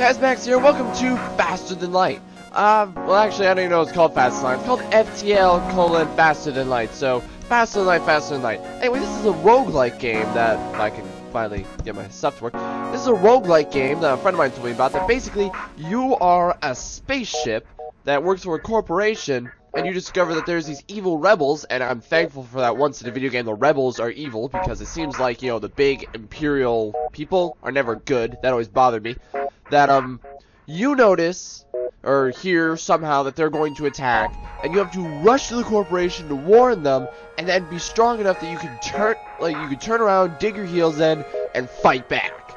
Guys, Max here, welcome to Faster Than Light. Well actually I don't even know it's called Faster Than Light. It's called FTL : Faster Than Light, so Faster Than Light, Faster Than Light. Anyway, this is a roguelike game that I can finally get my stuff to work. This is a roguelike game that a friend of mine told me about, that basically you are a spaceship that works for a corporation and you discover that there's these evil rebels, and I'm thankful for that once in a video game the rebels are evil, because it seems like, you know, the big imperial people are never good. That always bothered me. That, you notice, or hear somehow, that they're going to attack, and you have to rush to the corporation to warn them, and then be strong enough that you can turn around, dig your heels in, and fight back.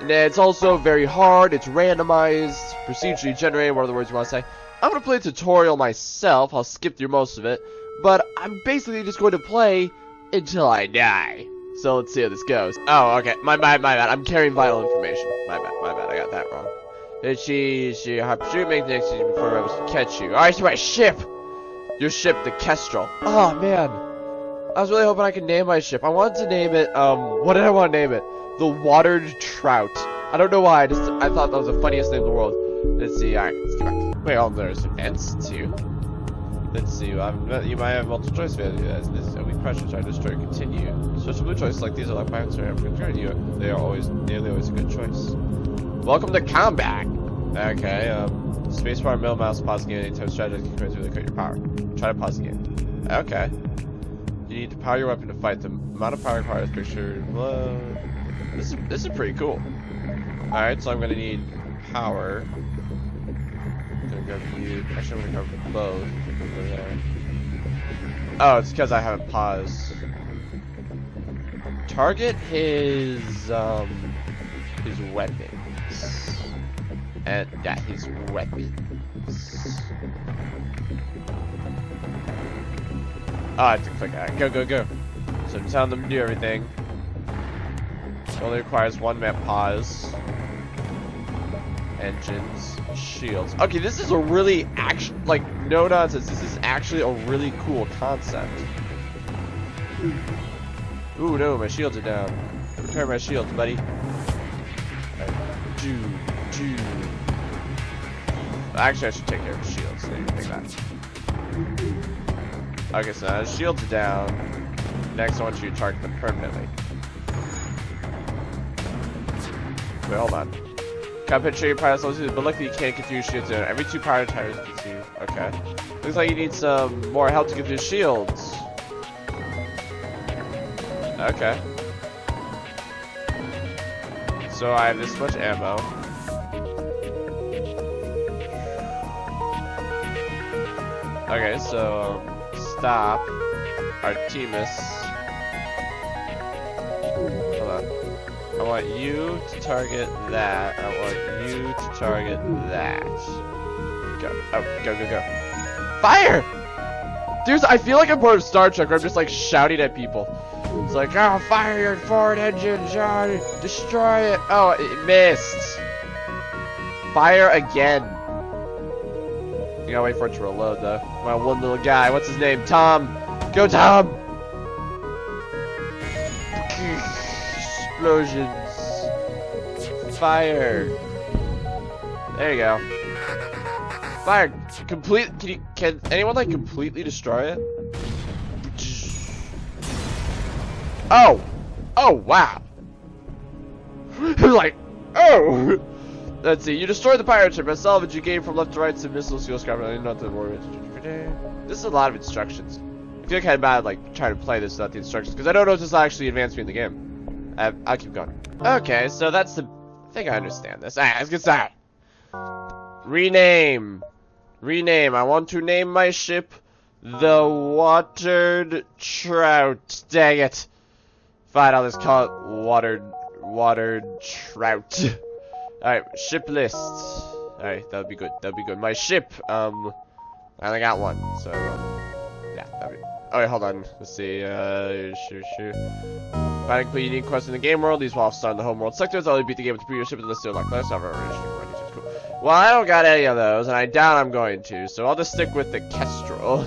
And it's also very hard, it's randomized, procedurally generated, whatever the words you want to say. I'm going to play a tutorial myself, I'll skip through most of it, but I'm basically just going to play until I die. So let's see how this goes. Oh, okay. My bad. I'm carrying vital information. My bad. I got that wrong. Did she make the next before I was to catch you. Alright, so my ship! Your ship, the Kestrel. Oh, man. I was really hoping I could name my ship. I wanted to name it, what did I want to name it? The Watered Trout. I don't know why, I thought that was the funniest name in the world. Let's see, alright, let's go back. Wait, oh, there's events, too. Let's see, you might have multiple choice values. This is only pressure, try to destroy, continue. Switch to blue choice, like these are like mine, so I'm continue. They are always, nearly always a good choice. Welcome to combat! Okay, spacebar, middle mouse, pause the game, anytime strategy can really cut your power. Try to pause the game. Okay. You need to power your weapon to fight them. Amount of power required is picture. Whoa. This is pretty cool. Alright, so I'm gonna need power. Actually, I'm gonna go both. Oh, it's because I haven't paused. Target his weapons. And yeah, his weapons. Oh, I have to click that. Go, go, go. So I'm telling them to do everything. It only requires one map pause. Engines, shields. Okay, this is a really action, like, no nonsense. This is actually a really cool concept. Ooh, no, my shields are down. Repair my shields, buddy. Do. Actually, I should take care of the shields. Maybe take that. Okay, so now the shields are down. Next, I want you to target them permanently. Wait, hold on. Can't picture your power levels, but luckily you can't get through your shields in. Every 2 power tires gets you. Okay. Looks like you need some more help to get through shields. Okay. So I have this much ammo. Okay, so stop. Artemis. Hold on. I want you to target that. I want you to target that. Go. Oh, go, go, go. Fire! Dude, I feel like I'm part of Star Trek where I'm just like shouting at people. It's like, oh, fire your forward engine, John. Destroy it. Oh, it missed. Fire again. You gotta wait for it to reload, though. My one little guy. What's his name? Tom. Go, Tom! Explosions. Fire. There you go. Fire. Complete. Can anyone like completely destroy it? Oh. Oh wow. Like, oh. Let's see. You destroyed the pirate ship. I salvaged you gain from left to right to missiles, fuel scrap, and not the war. This is a lot of instructions. I feel kind of bad like trying to play this without the instructions, because I don't know if this will actually advance me in the game. I'll keep going. Okay, so that's the... I think I understand this. Alright, let's get started. Rename. Rename. I want to name my ship the Watered Trout. Dang it. Fine, I'll just call it Watered Trout. Alright, ship list. Alright, that'll be good. That'll be good. My ship, I only got one, so... yeah, that'll be... Oh, wait, hold on. Let's see. Sure. By including unique quests in the game world, these will start in the home world sectors. I'll beat the game with the previous ship unless they're locked. Let's have a cool. Well, I don't got any of those, and I doubt I'm going to, so I'll just stick with the Kestrel.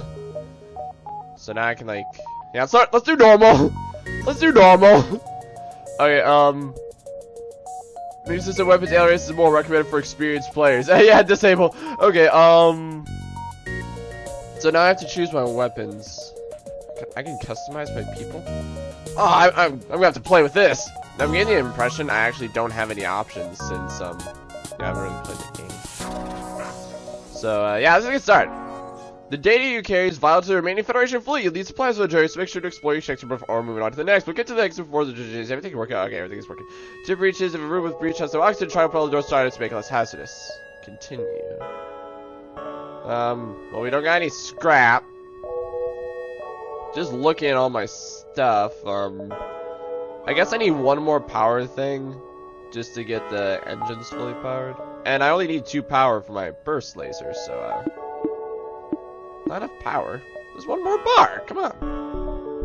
So now I can, like... yeah, let's do normal! Let's do normal! Okay, New system weapons, alien races, and more recommended for experienced players. Yeah, disable. Okay, so now I have to choose my weapons. I can customize my people? Oh, I'm gonna have to play with this. Now, I'm getting the impression I actually don't have any options since, I haven't really played the game. So, yeah, let's get started. The data you carry is vital to the remaining Federation fleet. You lead supplies to the journey, so make sure to explore your section before moving on to the next. We'll get to the next before the journey. Is everything working? Okay, everything is working. To breaches, if a room with breach has no oxygen, try to put all the doors started to make it less hazardous. Continue. Well, we don't got any scrap. Just looking at all my stuff, I guess I need one more power thing just to get the engines fully powered. And I only need 2 power for my burst laser, so, not enough power. There's one more bar. Come on.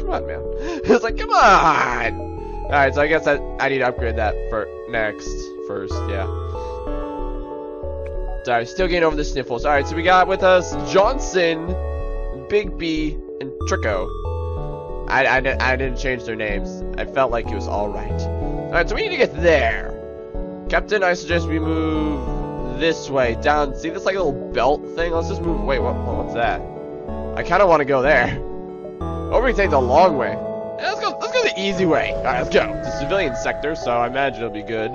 Come on, man. It's like, come on. All right, so I guess I need to upgrade that for first, yeah. Sorry, still getting over the sniffles. All right, so we got with us Johnson, Bigby, and Trico. I didn't change their names. I felt like it was all right. All right, so we need to get there. Captain, I suggest we move this way down. See this like little belt thing? Let's just move. Wait, what's that? I kind of want to go there. Or we can take the long way. Yeah, let's go the easy way. All right, let's go. It's a civilian sector, so I imagine it'll be good.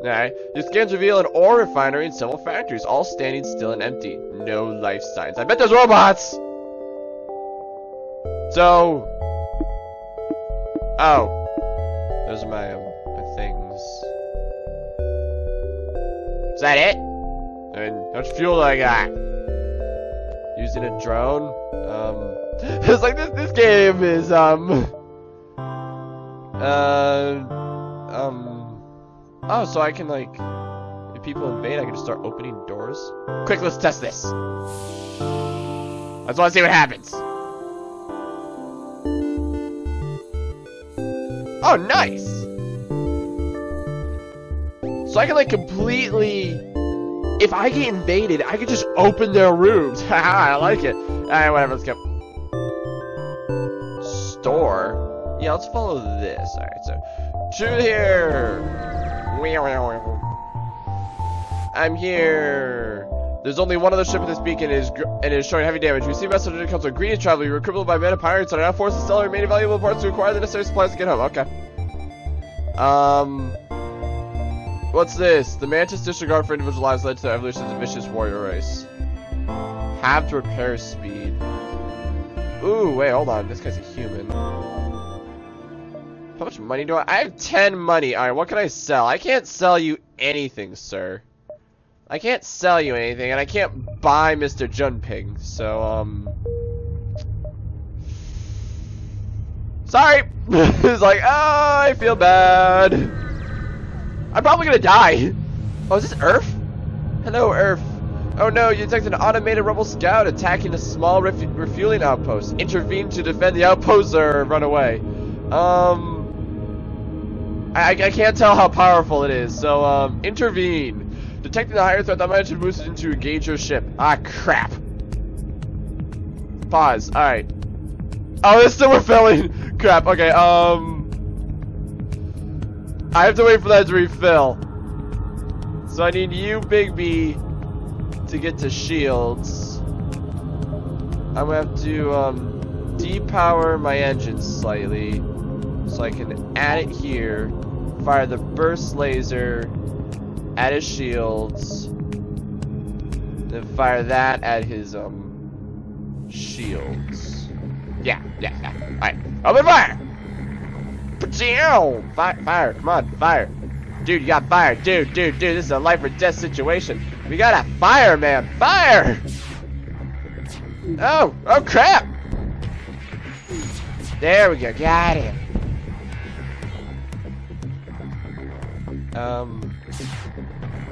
All right. Your scans reveal an ore refinery and several factories, all standing still and empty. No life signs. I bet there's robots. So, oh, those are my things. Is that it? I mean, how much fuel do I got? Using a drone? It's like this game is, oh, so I can like, if people invade, I can just start opening doors. Quick, let's test this. I just want to see what happens. Oh, nice! So I can, like, completely... If I get invaded, I can just open their rooms. Haha, I like it. Alright, whatever, let's go. Store? Yeah, let's follow this. Alright, so... to here! I'm here! There's only one other ship in this beacon, and it is showing heavy damage. We receive messages that comes with greedy travel. You were crippled by men of pirates, and are now forced to sell our remaining valuable parts to acquire the necessary supplies to get home. Okay. What's this? The Mantis disregard for individual lives led to the evolution of the vicious warrior race. Halved repair speed. Ooh, wait, hold on. This guy's a human. How much money do I have 10 money. Alright, what can I sell? I can't sell you anything, sir. I can't sell you anything, and I can't buy Mr. Junping, so, sorry! It's like, oh, I feel bad. I'm probably gonna die. Oh, is this Earth? Hello, Earth. Oh no, you detect an automated rebel scout attacking a small refueling outpost. Intervene to defend the outpost or run away. I can't tell how powerful it is, so, intervene. Detecting the higher threat, that might have boosted into engage your ship. Ah, crap. Pause. Alright. Oh, it's still refilling. Crap. Okay, I have to wait for that to refill. So I need you, Bigby, to get to shields. I'm gonna have to, depower my engine slightly. So I can add it here. Fire the burst laser. At his shields, then fire that at his shields. Yeah. All right, open fire! Fire! Come on, fire! Dude, you got fire! Dude! This is a life or death situation. We got a fire, man! Fire! Oh, crap! There we go. Got him.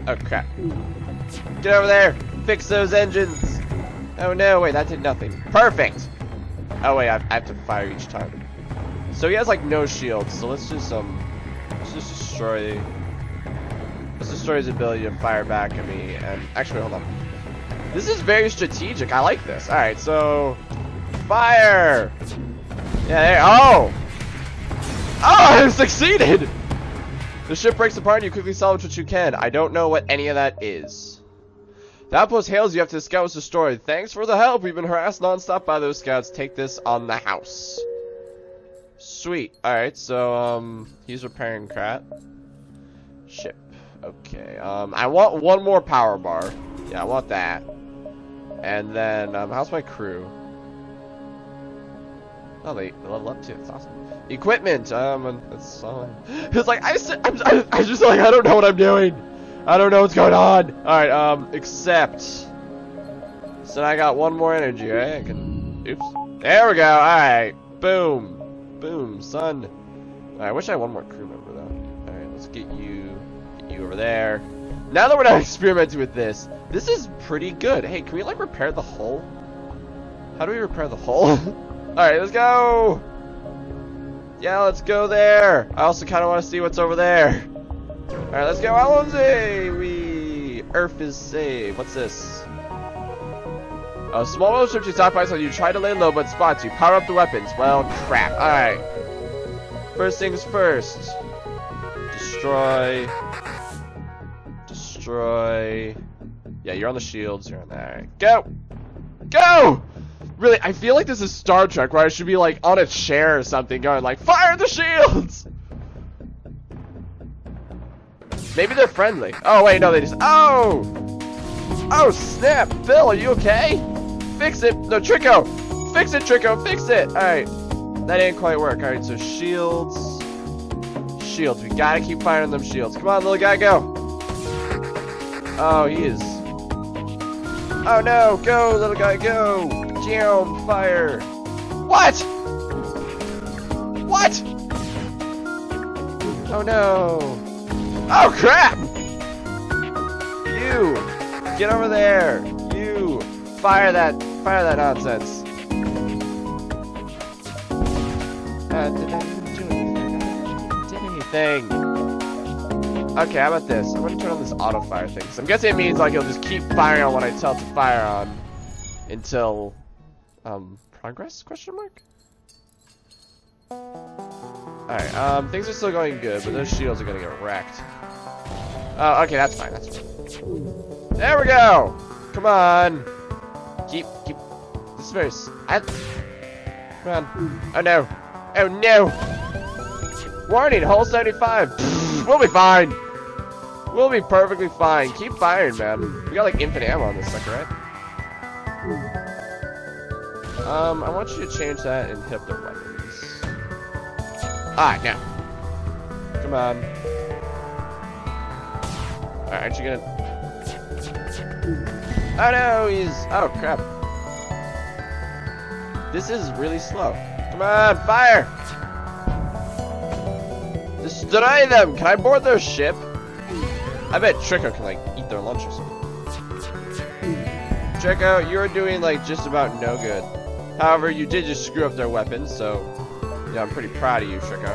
Oh crap. Get over there! Fix those engines! Oh no, wait, that did nothing. Perfect! Oh wait, I have to fire each time. So he has like no shields, so let's just destroy... Let's destroy his ability to fire back at me, and... Actually, hold on. This is very strategic, I like this. Alright, so... Fire! Yeah, there... Oh! Oh, I succeeded! The ship breaks apart and you quickly salvage what you can. I don't know what any of that is. The outpost hails you after the scout was destroyed. Thanks for the help. We've been harassed non-stop by those scouts. Take this on the house. Sweet. Alright, so, he's repairing crap. Ship. Okay, I want one more power bar. Yeah, I want that. And then, how's my crew? Oh, they level up too. It's awesome. Equipment. That's solid. It's like I'm just like I don't know what I'm doing. I don't know what's going on. All right. Except. So I got one more energy. Right? I can. Oops. There we go. All right. Boom. Boom. Son. Right, I wish I had one more crew member though. All right. Let's get you over there. Now that we're not experimenting with this, this is pretty good. Hey, can we like repair the hull? How do we repair the hull? Alright, let's go! Yeah, let's go there! I also kind of want to see what's over there. Alright, let's go, Alonzi! We Earth is saved. What's this? A small little ship to stockpile, so you try to lay low, but spots you. Power up the weapons. Well, crap. Alright. First things first. Destroy. Destroy. Yeah, you're on the shields. You're on there. Go! Go! Really, I feel like this is Star Trek, where I should be, like, on a chair or something, going, like, fire the shields! Maybe they're friendly. Oh, wait, no, they just... Oh! Oh, snap! Phil, are you okay? Fix it! No, Trico! Fix it, Trico! Fix it! Alright. That didn't quite work. Alright, so shields. Shields. We gotta keep firing them shields. Come on, little guy, go! Oh, he is... Oh, no! Go, little guy, go! Jam fire. What? What? Oh no. Oh crap! You get over there. You fire that nonsense. Did anything. Okay, how about this? I'm gonna turn on this auto fire thing. So I'm guessing it means like you'll just keep firing on what I tell it to fire on until progress? Question mark? Alright, things are still going good, but those shields are gonna get wrecked. Okay, that's fine, that's fine. There we go! Come on! Keep... This is very... Come on. Oh no! Oh no! Warning, hull 75! Pfft, we'll be fine! We'll be perfectly fine. Keep firing, man. We got like infinite ammo on this sucker, right? I want you to change that and hit their weapons. Alright, now. Come on. Alright, aren't you gonna... Oh no, he's... Oh, crap. This is really slow. Come on, fire! Destroy them! Can I board their ship? I bet Trico can, like, eat their lunch or something. Trico, you're doing, like, just about no good. However, you did just screw up their weapons, so yeah, I'm pretty proud of you, Trico.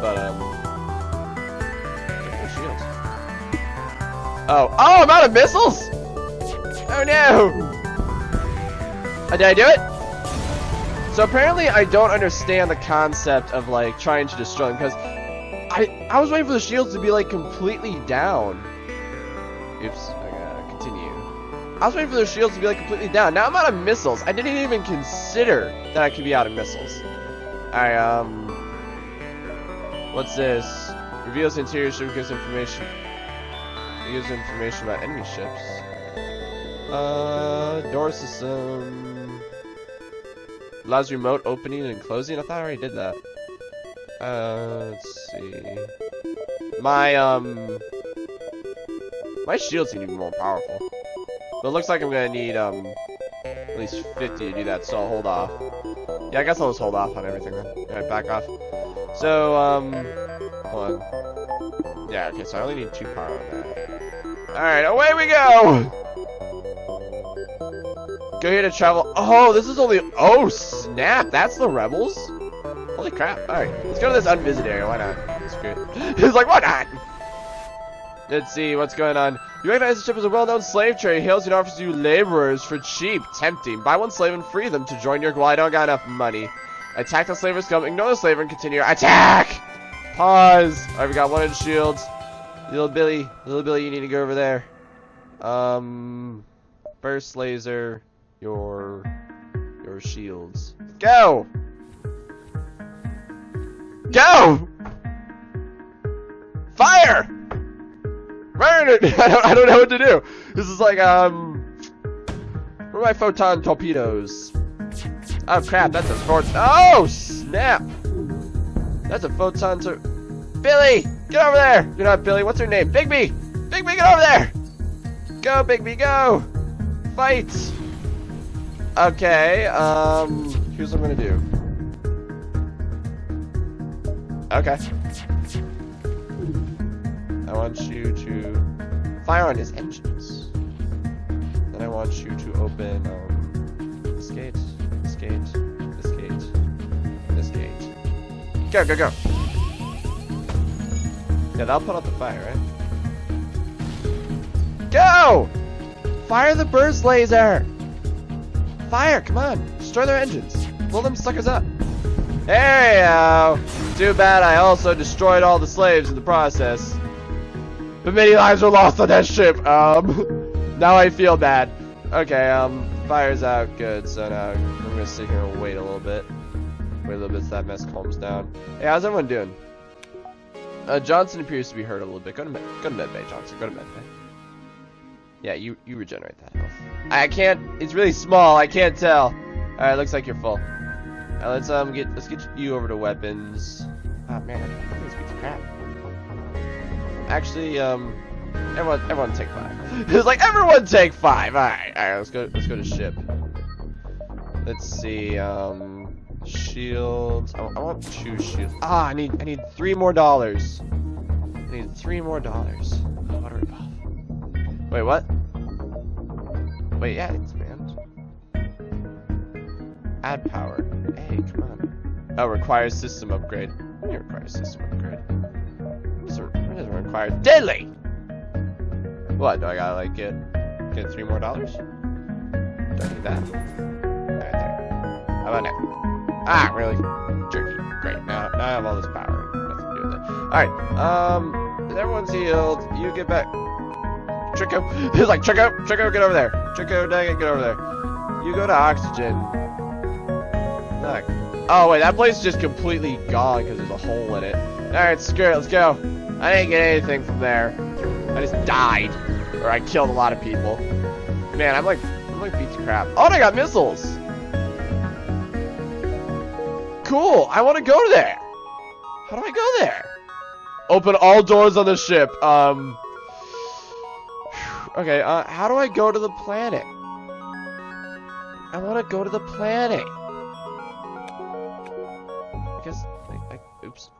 But look at those shields. Oh, I'm out of missiles! Oh no! Did I do it? So apparently, I don't understand the concept of like trying to destroy them because I was waiting for the shields to be like completely down. Oops. I was waiting for their shields to be like completely down. Now I'm out of missiles. I didn't even consider that I could be out of missiles. Alright, what's this? Reveals interior ship, gives information. It gives information about enemy ships. Door system. Allows remote opening and closing. I thought I already did that. Let's see. My shields need to be more powerful. But it looks like I'm gonna need, at least 50 to do that, so I'll hold off. Yeah, I guess I'll just hold off on everything then. Alright, back off. So, hold on. Yeah, okay, so I only need 2 power on that. Alright, away we go! Go here to travel. Oh, this is only. Oh, snap! That's the Rebels? Holy crap. Alright, let's go to this unvisited area, why not? It's good. It's like, why not? Let's see what's going on. You recognize the ship as a well-known slave trade. He hails and offers you laborers for cheap. Tempting. Buy one slave and free them to join your... Well, I don't got enough money. Attack the slaver's scum. Ignore the slaver and continue your attack! Pause. Alright, we got one in shields. Little Billy, you need to go over there. First laser, your shields. Go! Go! Fire! Murdered! I don't know what to do. This is like, where are my photon torpedoes? Oh crap, that's a photon. Oh snap! That's a photon to Billy! Get over there! You're not Billy, what's her name? Bigby! Bigby, get over there! Go, Bigby, go! Fight! Okay, here's what I'm gonna do. Okay. I want you to fire on his engines. Then I want you to open this gate, this gate, this gate, and this gate. Go, go, go! Yeah, that'll put out the fire, right? Go! Fire the burst laser! Fire, come on! Destroy their engines! Blow them suckers up! There you go! Too bad I also destroyed all the slaves in the process. But many lives were lost on that ship! Now I feel bad. Okay, fire's out, good, so now I'm gonna sit here and wait a little bit. Wait a little bit so that mess calms down. Hey, how's everyone doing? Johnson appears to be hurt a little bit. Go to medbay, Johnson. Go to medbay. Yeah, you regenerate that health. I can't. It's really small. I can't tell. All right, looks like you're full. All right, let's get you over to weapons. Oh man, I think this piece of crap. Actually, everyone take five. It's like everyone take five. All right, let's go to ship. Let's see. Shields. I want 2 shields. Ah, I need $3 more. I need $3 more. Oh, what a ripoff. Wait, what? Wait, yeah, it's banned. Add power. Hey, come on. Oh, requires system upgrade. It requires system upgrade. It doesn't require daily. What? Do I gotta like get $3 more? Do I need that? Right there. How about now? Ah, really? Jerky. Great. Now I have all this power. Nothing to do with it. Alright, everyone's healed. You get back. Trico. He's like, Trico, get over there. Trico, dang it, get over there. You go to oxygen. Look. Oh, wait, that place is just completely gone because there's a hole in it. Alright, screw it, let's go. I didn't get anything from there. I just died. Or I killed a lot of people. Man, I'm like beat to crap. Oh, and I got missiles! Cool, I want to go there. How do I go there? Open all doors on the ship. Okay, how do I go to the planet? I want to go to the planet. I guess, oops.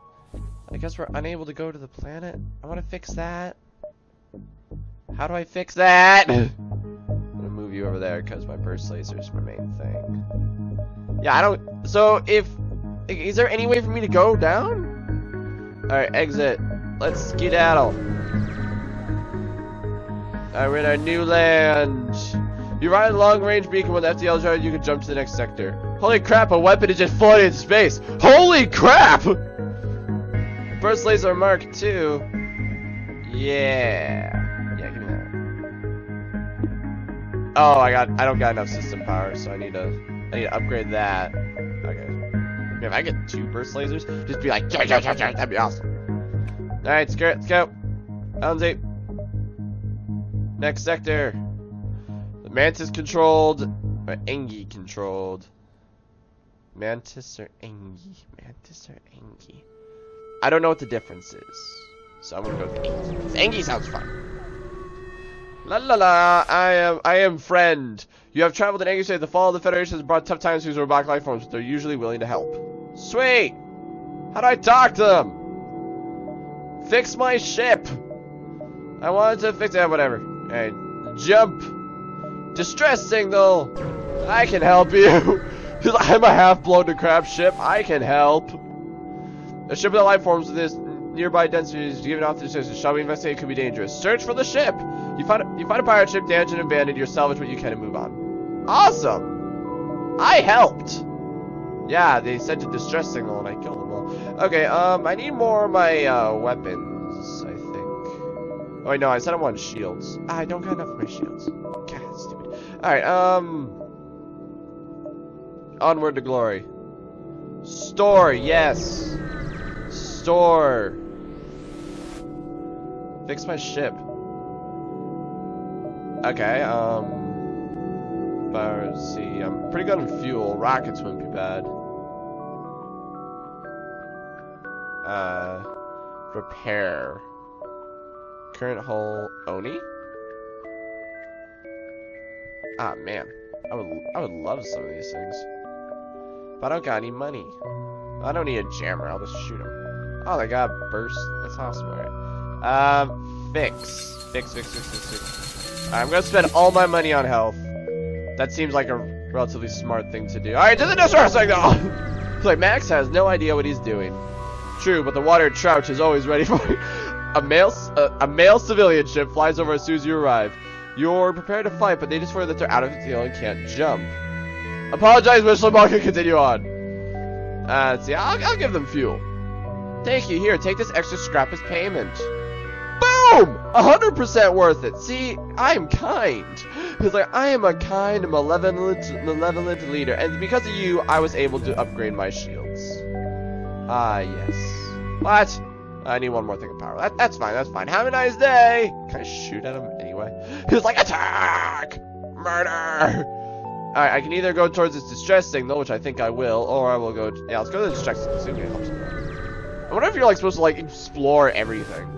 I guess we're unable to go to the planet. I want to fix that. How do I fix that? I'm gonna move you over there because my burst laser is my main thing. Yeah, I don't. So if is there any way for me to go down? Alright, exit. Let's skedaddle. Alright, we're in our new land. You ride a long-range beacon with FTL drive, you can jump to the next sector. Holy crap, a weapon is just floating in space. Holy crap! Burst laser Mark II. Yeah. Yeah, give me that. Oh, I don't got enough system power, so I need to upgrade that. Okay. If I get 2 burst lasers, just be like, that'd be awesome. Alright, screw it, let's go. Elmsy. Next sector. The Mantis controlled, or Engi controlled. Mantis or Engi? Mantis or Engi? I don't know what the difference is. So I'm gonna go with Engi. Engi sounds fun. La la la, I am friend. You have traveled in Engi state. The fall of the Federation has brought tough times to these robotic life forms, but they're usually willing to help. Sweet! How do I talk to them? Fix my ship! I wanted to fix it, whatever. Alright, jump! Distress signal! I can help you! I'm a half-blown to crap ship, I can help! A ship with life forms of this nearby density is given off the distance. Shall we investigate? It could be dangerous. Search for the ship! You find a pirate ship, damaged and abandoned. You salvage what you can and move on. Awesome! I helped! Yeah, they sent a distress signal and I killed them all. Okay, I need more of my weapons, I think. Oh wait, no, I said I wanted shields. I don't got enough of my shields. God, stupid. Alright, onward to glory. Store, yes. Store. Fix my ship. Okay, but let's see, I'm pretty good on fuel. Rockets wouldn't be bad. Repair. Current hull, Oni? Ah, man. I would love some of these things. But I don't got any money. I don't need a jammer, I'll just shoot him. Oh, they got a burst. That's awesome, alright. Fix. Fix. Alright, I'm gonna spend all my money on health. That seems like a relatively smart thing to do. Alright, doesn't know sort like that. It's like Max has no idea what he's doing. True, but the watered trout is always ready for you. A male civilian ship flies over as soon as you arrive. You're prepared to fight, but they discover that they're out of the deal and can't jump. Apologize, Wishlemark, and continue on. Let's see, I'll give them fuel. Thank you. Here, take this extra scrap as payment. Boom! 100% worth it. See, I am kind. Because like, I am a kind and malevolent leader, and because of you, I was able to upgrade my shields. Ah, yes. What? I need one more thing of power. That's fine. Have a nice day! Can I shoot at him anyway? He's like, attack! Murder! Alright, I can either go towards this distress signal, which I think I will, or I will go... yeah, let's go to the distress signal. See if it helps me. I wonder if you're, like, supposed to, like, explore everything.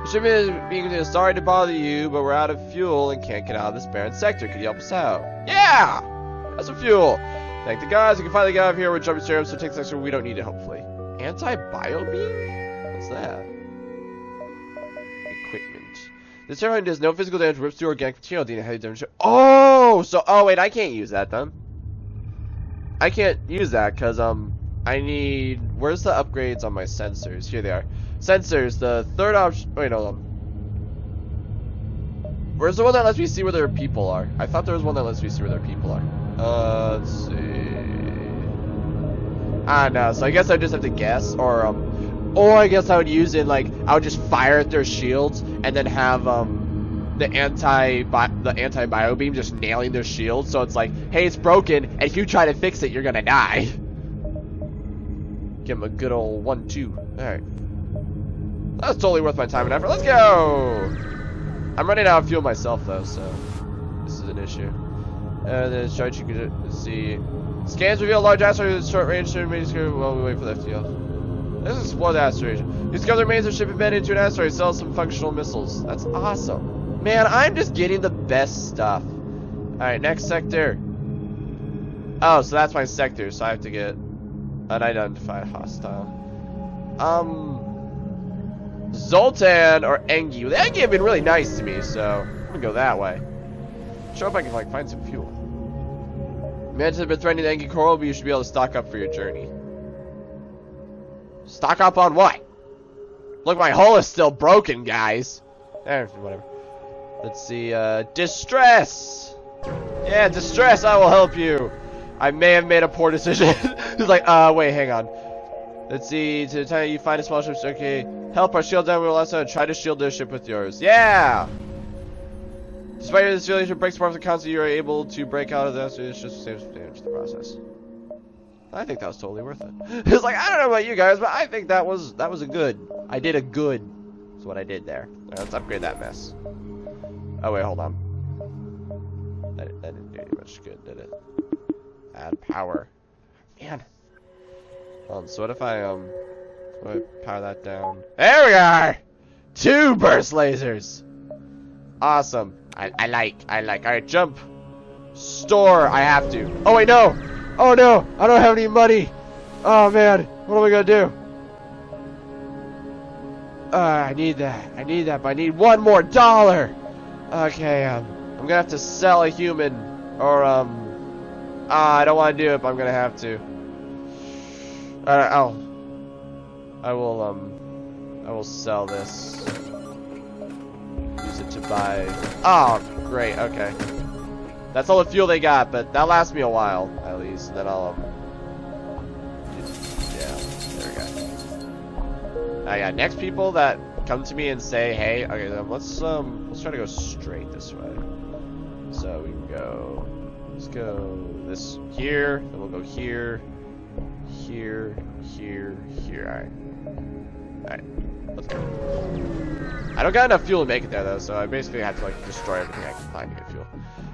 The shipment is being sorry to bother you, but we're out of fuel and can't get out of this barren sector. Could you help us out? Yeah! That's some fuel! Thank the guys, we can finally get out of here with jumping serum, so take the extra, we don't need it, hopefully. Anti-bio beam? What's that? Equipment. This turbine does no physical damage, rips through organic material, dealing heavy damage. Oh! So, oh wait, I can't use that then. I can't use that, because, I need... Where's the upgrades on my sensors? Here they are. Sensors, the third option... Wait, hold on. Where's the one that lets me see where their people are? I thought there was one that lets me see where their people are. Let's see... Ah, no, so I guess I just have to guess, or I guess I would use it, like, I would just fire at their shields, and then have, the anti-bio beam just nailing their shields, so it's like, hey, it's broken, and if you try to fix it, you're gonna die. Give him a good old 1-2. Alright. That's totally worth my time and effort. Let's go! I'm running out of fuel myself, though, so this is an issue. There's charge you can see... Scans reveal large asteroid short range while we wait for the FTL. Let's explore the asteroid. You discover the remains of ship abandoned to an asteroid, sell some functional missiles. That's awesome. Man, I'm just getting the best stuff. Alright, next sector. Oh, so that's my sector, so I have to get unidentified hostile. Zoltan or Engi. The Engi have been really nice to me, so I'm gonna go that way. Show up I can like find some fuel. Mantis has been threatening the Engi Coral, but you should be able to stock up for your journey. Stock up on what? Look, my hull is still broken, guys. Eh, whatever. Let's see, distress! Yeah, distress, I will help you. I may have made a poor decision. He's like, wait, hang on. Let's see, to the time you find a small ship, okay. Help our shield down, we will also try to shield their ship with yours. Yeah! Despite this simulation breaks apart from the console, you are able to break out of this. It's just the same damage to the process. I think that was totally worth it. It's like, I don't know about you guys, but I think that was a good. I did a good. That's what I did there. All right, let's upgrade that mess. Oh wait, hold on. That didn't do any much good, did it? Add power. Man. Hold on, so what if I power that down? There we are. 2 burst lasers. Awesome. I like. Alright, jump. Store. I have to. Oh, wait, no. Oh, no. I don't have any money. Oh, man. What am I going to do? I need that. I need that, but I need one more dollar. Okay, I'm going to have to sell a human. Or, I don't want to do it, but I'm going to have to. Alright, I will sell this. Use it to buy... Oh, great, okay. That's all the fuel they got, but that lasts me a while, at least. Then I'll... Yeah, next people that come to me and say, hey, okay, then let's try to go straight this way. So we can go, let's go this here, then we'll go here, here, here, here. Alright. Alright, let's go. I don't got enough fuel to make it there though, so I basically have to like destroy everything I can find to get fuel.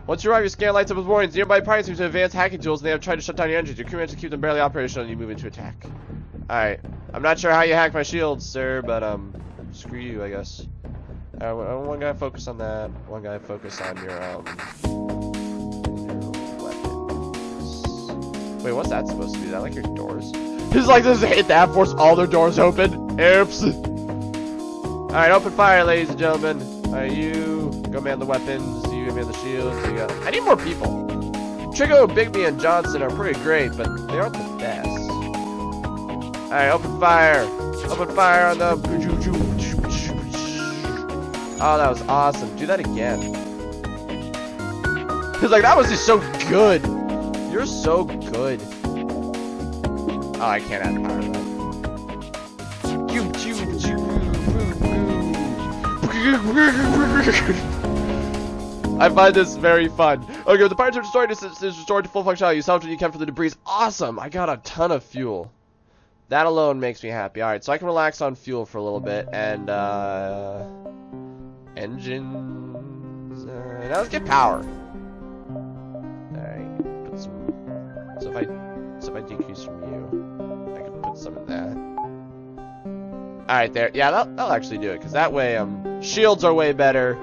Once you arrive, your scan lights up with warnings. Nearby pirates use advanced hacking tools and they have tried to shut down your engines. Your crew managed to keep them barely operational and you move into attack. Alright. I'm not sure how you hacked my shields, sir, but screw you, I guess. One guy focus on that. One guy focus on your weapons. Wait, what's that supposed to be? Is that like your doors? He's like, this is hit the app force, all their doors open. Oops. Alright, open fire, ladies and gentlemen. Alright, you go man the weapons, you man the shields, you got... I need more people. Trico, Bigby, and Johnson are pretty great, but they aren't the best. Alright, open fire. Open fire on the... Oh, that was awesome. Do that again. He's like, that was just so good. You're so good. Oh, I can't add power to that. I find this very fun. Okay, well, the pirates are destroyed. It's restored to full functionality. You salvaged what you kept for the debris. Awesome. I got a ton of fuel. That alone makes me happy. Alright, so I can relax on fuel for a little bit, and, engines... now let's get power. Alright, put some... So if I decrease from you, I can put some in that. Alright, there. Yeah, that'll actually do it, because that way, shields are way better.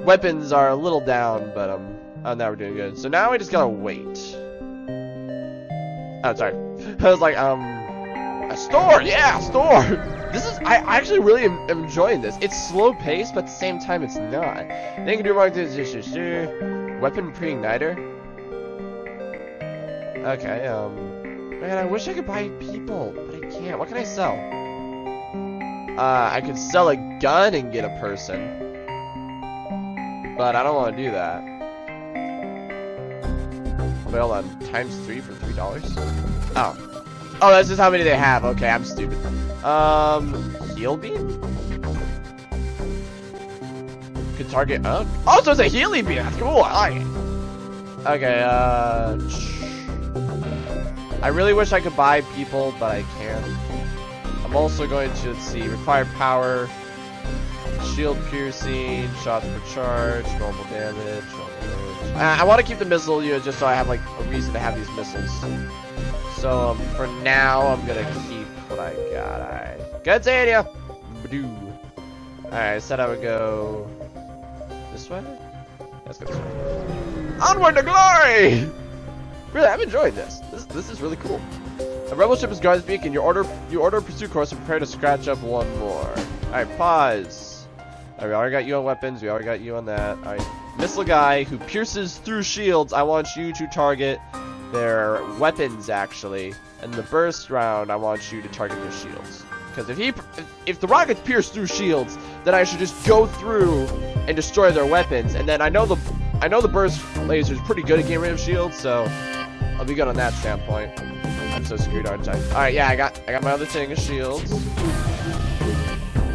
Weapons are a little down, but, oh, now we're doing good. So now we just gotta wait. Oh, sorry. I was like, a store! Yeah, a store! This is... I actually really am enjoying this. It's slow-paced, but at the same time, it's not. They can do wrong things. Weapon pre-igniter? Okay, man, I wish I could buy people, but I can't. What can I sell? I could sell a gun and get a person. But I don't want to do that. Well, ×3 for $3? Oh. Oh, that's just how many they have. Okay, I'm stupid. Heal beam? Could target up. Oh, so it's a healing beam. That's cool. I like it. Okay, I really wish I could buy people, but I can't. I'm also going to, let's see, require power, shield piercing, shots per charge, normal damage. I want to keep the missile unit just so I have, like, a reason to have these missiles. So, for now, I'm gonna keep what I got. Alright. Good seeing ya! Alright, I said I would go... this way? Let's go this way. Onward to glory! Really, I've enjoyed this. This is really cool. A rebel ship is guarded beacon. And you order a pursuit course and prepare to scratch up one more. Alright, pause. Alright, we already got you on weapons. We already got you on that. Alright. Missile guy who pierces through shields. I want you to target... their weapons, actually, and the burst round, I want you to target their shields. Because if the rockets pierce through shields, then I should just go through and destroy their weapons. And then I know the burst laser is pretty good at getting rid of shields, so I'll be good on that standpoint. I'm so screwed, aren't I? All right, yeah, I got my other thing of shields.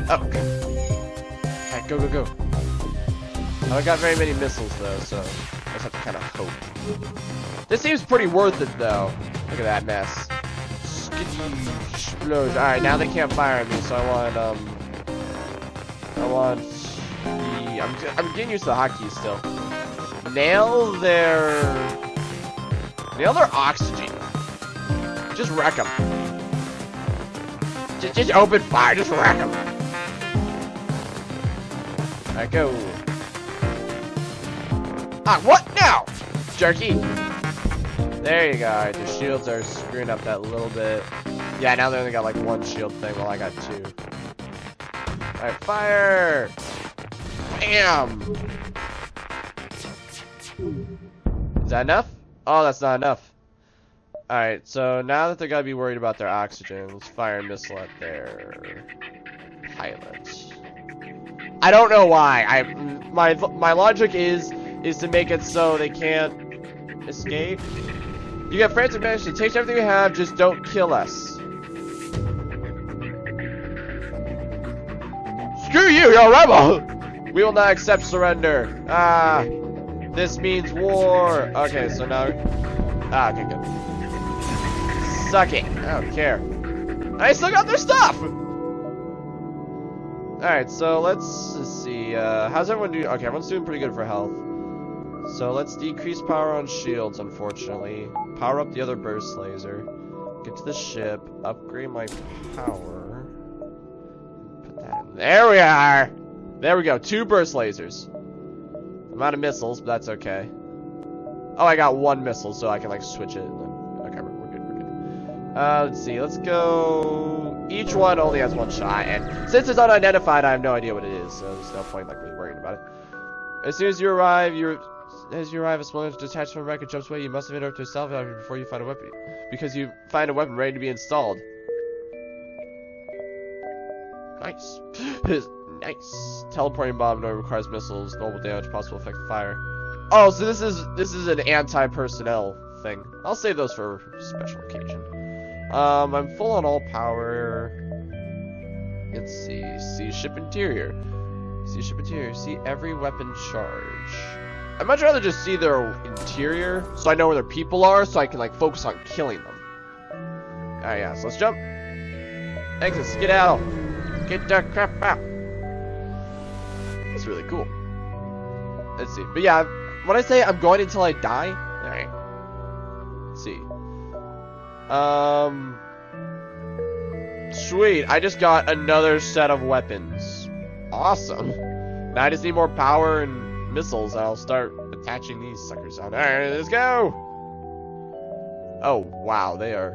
Oh, okay. All right, go, go, go. I don't got very many missiles though, so I just have to kind of hope. This seems pretty worth it, though. Look at that mess. Explosion. Alright, now they can't fire at me, so I'm getting used to the hotkeys still. Nail their oxygen. Just wreck them. Just open fire. Just wreck them. Alright, go. Ah, what now? Jerky. There you go. Alright, the shields are screwing up that little bit. Yeah, now they only got like one shield thing while I got two. Alright, fire! Bam! Is that enough? Oh, that's not enough. Alright, so now that they gotta be worried about their oxygen, let's fire a missile at their pilot. I don't know why. My logic is to make it so they can't escape. You got frantic managed to take everything we have, just don't kill us. Screw you, you're a rebel! We will not accept surrender. This means war. Okay, so now... okay, good. Suck it. I don't care. I still got their stuff! Alright, so let's see. How's everyone doing? Okay, everyone's doing pretty good for health. So let's decrease power on shields, unfortunately. Power up the other burst laser. Get to the ship. Upgrade my power. Put that in. There we are! There we go. 2 burst lasers. I'm out of missiles, but that's okay. Oh, I got 1 missile, so I can, like, switch it. And then... Okay, we're good, we're good. Let's see. Let's go... Each one only has 1 shot, and since it's unidentified, I have no idea what it is, so there's no point, like, really worrying about it. As soon as you arrive, you're... As you arrive, a smaller detachment rocket jumps away. You must have interrupted a salvage before you find a weapon, because you find a weapon ready to be installed. Nice. Nice. Teleporting bomb no requires missiles. Normal damage, possible effect fire. Oh, so this is an anti-personnel thing. I'll save those for special occasion. I'm full on all power. Let's see. See ship interior. See ship interior. See every weapon charge. I'd much rather just see their interior, so I know where their people are, so I can, like, focus on killing them. Alright, yeah, so let's jump. Exit, skedaddle. Get that crap out. That's really cool. Let's see. But yeah, when I say I'm going until I die, alright. Let's see. Sweet, I just got another set of weapons. Awesome. Now I just need more power and missiles. I'll start attaching these suckers on. Alright, let's go! Oh, wow, they are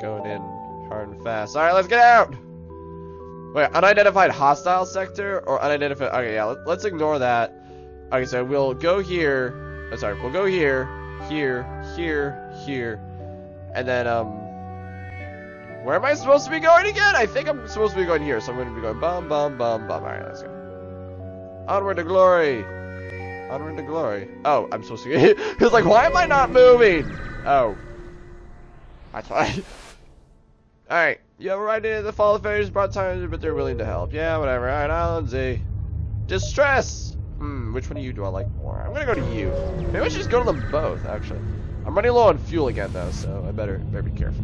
going in hard and fast. Alright, let's get out! Wait, unidentified hostile sector or unidentified... Okay, yeah, let's ignore that. Okay, so we'll go here. Oh, sorry, we'll go here, here, here, here, and then, where am I supposed to be going again? I think I'm supposed to be going here, so I'm going to be going bum, bum, bum, bum. Alright, let's go. Onward to glory! Onward to glory. Oh, I'm supposed to... He's like, why am I not moving? Oh. I thought... Alright. You have arrived in the fall of fairies, brought time, but they're willing to help. Yeah, whatever. Alright, Island Z. Distress! Which one of you do I like more? I'm gonna go to you. Maybe we should just go to them both, actually. I'm running low on fuel again, though, so I better be careful.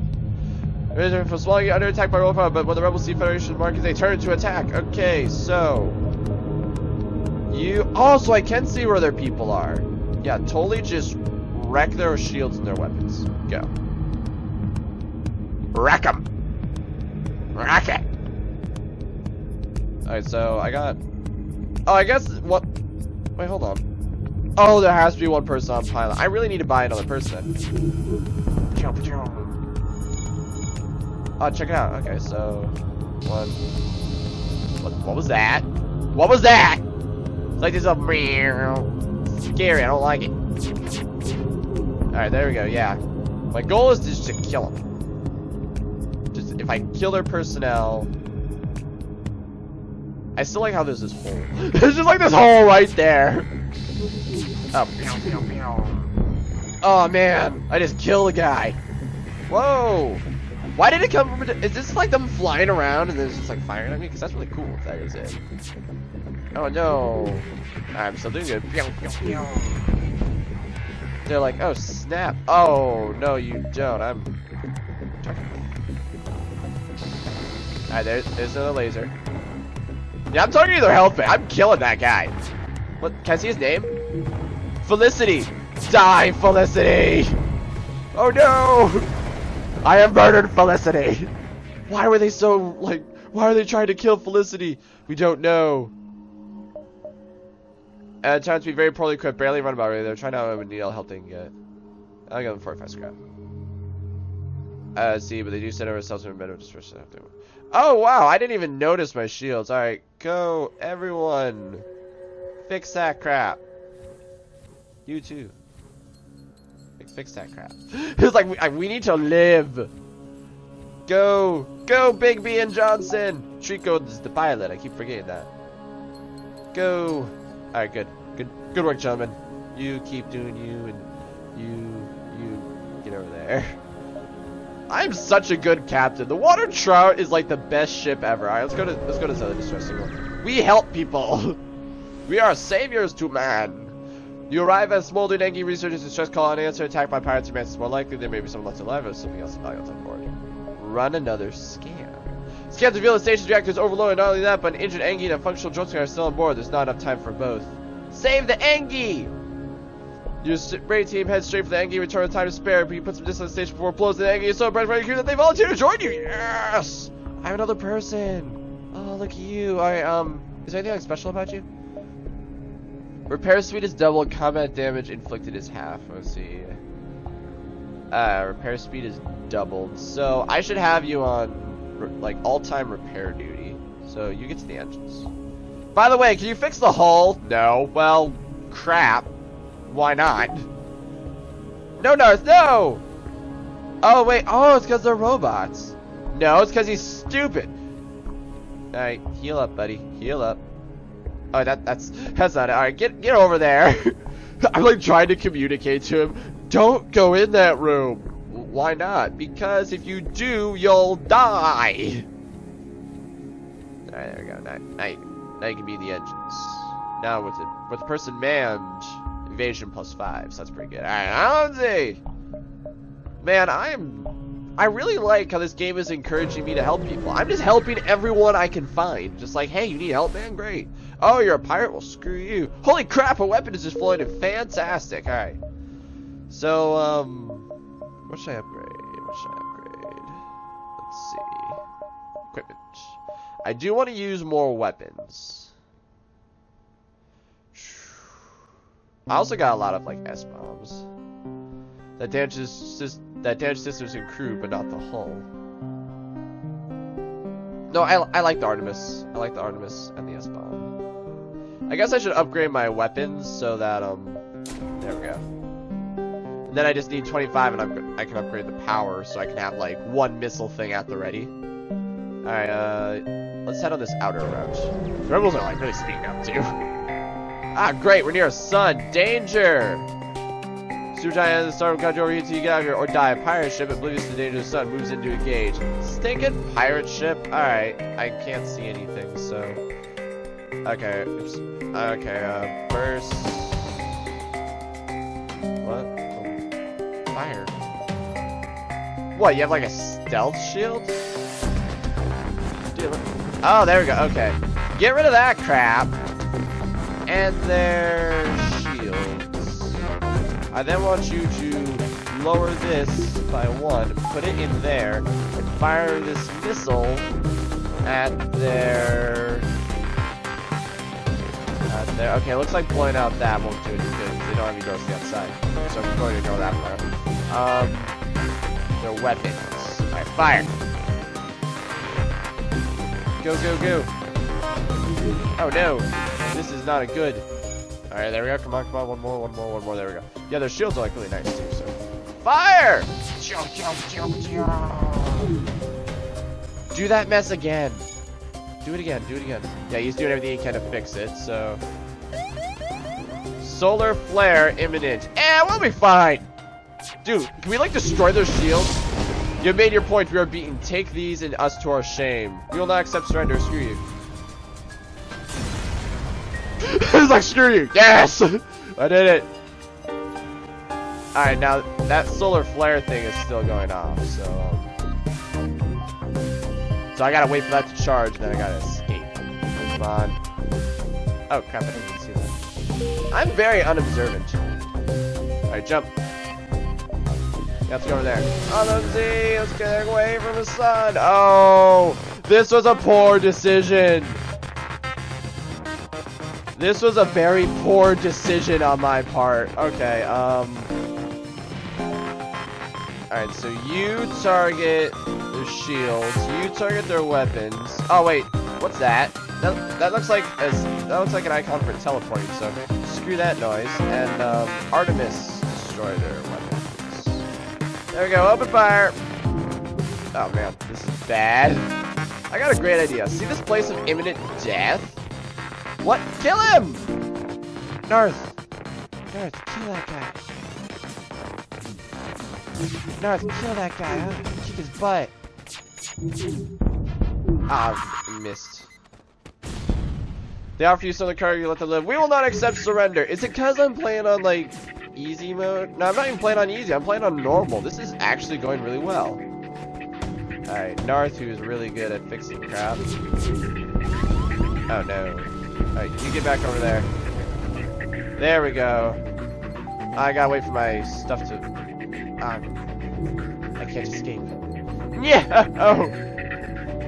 For small, you're under attack by Wolfpower, but when the Rebel Sea Federation markings, they turn to attack. Okay, so... You also, I can see where their people are. Yeah, totally just wreck their shields and their weapons. Go. Wreck them. Wreck it. All right, so I got. Oh, I guess what? Wait, hold on. Oh, there has to be 1 person on pilot. I really need to buy another person. Oh, check it out. Okay, so one. What was that? What was that? It's like this up scary, I don't like it. Alright, there we go, yeah. My goal is just to kill them. Just, if I kill their personnel... I still like how there's this hole. There's just like this hole right there! Oh. Oh man, I just killed a guy. Whoa! Why did it come from a... Is this like them flying around and there's just like firing at me? Because that's really cool if that is it. Oh no! I'm still doing good. They're like, oh snap! Oh no, you don't. I'm. Alright, there's another laser. Yeah, I'm talking to their health pack. I'm killing that guy. What? Can I see his name? Felicity! Die, Felicity! Oh no! I have murdered Felicity. Why were they so like? Why are they trying to kill Felicity? We don't know. It turns out to be very poorly equipped, barely run about. Really, they're trying to out need all help they can get. I'll give them 45 scrap. See, but they do send over themselves in a bit of destruction after. Oh wow, I didn't even notice my shields. All right, go everyone, fix that crap. You too. Like, fix that crap. It's like we need to live. Go, Bigby and Johnson. Trico is the pilot. I keep forgetting that. Go. Alright, good work, gentlemen. You keep doing you, and you get over there. I'm such a good captain. The Watered Trout is like the best ship ever. All right, let's go to Zelda Distress Signal. We help people. We are saviors to man. You arrive at smoldering Engi researchers' distress call and answer attack by pirates and mantis. More likely there may be someone left alive or something else valuable on board. Run another scam. Scams reveal the station's reactors overloaded. Not only that, but an injured Engi and a functional Johnson are still on board. There's not enough time for both. Save the Engi! Your raid team heads straight for the Engi, return with time to spare, but you put some distance on the station before it blows. The Engi is so bright for your crew that they volunteer to join you! Yes! I'm another person! Oh, look at you. Alright, is there anything like special about you? Repair speed is double, combat damage inflicted is half. Let's see. Repair speed is doubled. So I should have you on like all-time repair duty. So you get to the engines. By the way, can you fix the hull? No. Well, crap. Why not? No, Narth, no! Oh wait, oh it's because they're robots. No, it's because he's stupid. Alright, heal up, buddy. Heal up. Oh, that's not it. All right, get over there. I'm like trying to communicate to him. Don't go in that room. Why not? Because if you do, you'll die. All right, there we go. Now you can be the engines. Now with the person manned, evasion +5. So that's pretty good. All right, Anzi. Man, I really like how this game is encouraging me to help people. I'm just helping everyone I can find. Just like, hey, you need help, man? Great. Oh, you're a pirate? Well, screw you. Holy crap, a weapon is just floating. Fantastic. All right. So, what should I upgrade? What should I upgrade? Let's see. Equipment. I do want to use more weapons. I also got a lot of, like, S-bombs. That damages just... That damage systems and crew, but not the hull. No, I like the Artemis. I like the Artemis and the S-bomb. I guess I should upgrade my weapons so that, there we go. And then I just need 25 and I can upgrade the power so I can have, like, one missile thing at the ready. Alright, let's head on this outer route. The rebels are, like, really speeding up, too. Ah, great, we're near a sun. Danger! Super Giant and the Star will cut you over here until you get out of here, or die. A pirate ship, oblivious to the danger of the sun, moves in to engage. Stinking pirate ship? Alright, I can't see anything, so... Okay, oops. Okay, burst... What? Fire. What, you have like a stealth shield? Dude, oh, there we go, okay. Get rid of that crap! And there's... I then want you to lower this by 1, put it in there, and fire this missile at their... Okay, looks like blowing out that won't do any good, because they don't have any doors on the outside. So I'm going to go that far. Their weapons. Alright, fire! Go, go, go! Oh no! This is not a good... Alright, there we go. Come on, come on. One more, one more, one more. There we go. Yeah, their shields are like really nice too, so. Fire! Do that mess again. Do it again, do it again. Yeah, he's doing everything he can to fix it, so. Solar flare imminent. Eh, we'll be fine! Dude, can we like destroy their shields? You made your point. We are beaten. Take these and us to our shame. We will not accept surrender. Screw you. It's like, screw you. Yes! I did it. Alright, now that solar flare thing is still going off, so... So I gotta wait for that to charge, and then I gotta escape. Come on. Oh, crap, I didn't see that. I'm very unobservant. Alright, jump. You have to go over there. Oh, let's get away from the sun. Oh! This was a poor decision. This was a very poor decision on my part. Okay, Alright, so you target their shields. You target their weapons. Oh, wait. What's that? That looks like an icon for teleporting, so screw that noise. And, Artemis destroy their weapons. There we go. Open fire! Oh, man. This is bad. I got a great idea. See this place of imminent death? What? Kill him! Narth! Narth, kill that guy. Narth, kill that guy. Huh? his butt. Ah, missed. They offer you some of the cargo, you let them live. We will not accept surrender. Is it because I'm playing on, like, easy mode? No, I'm not even playing on easy. I'm playing on normal. This is actually going really well. Alright, Narth, who is really good at fixing crap. Oh, no. Alright, you get back over there. There we go. I gotta wait for my stuff to... I can't escape. Yeah! Oh!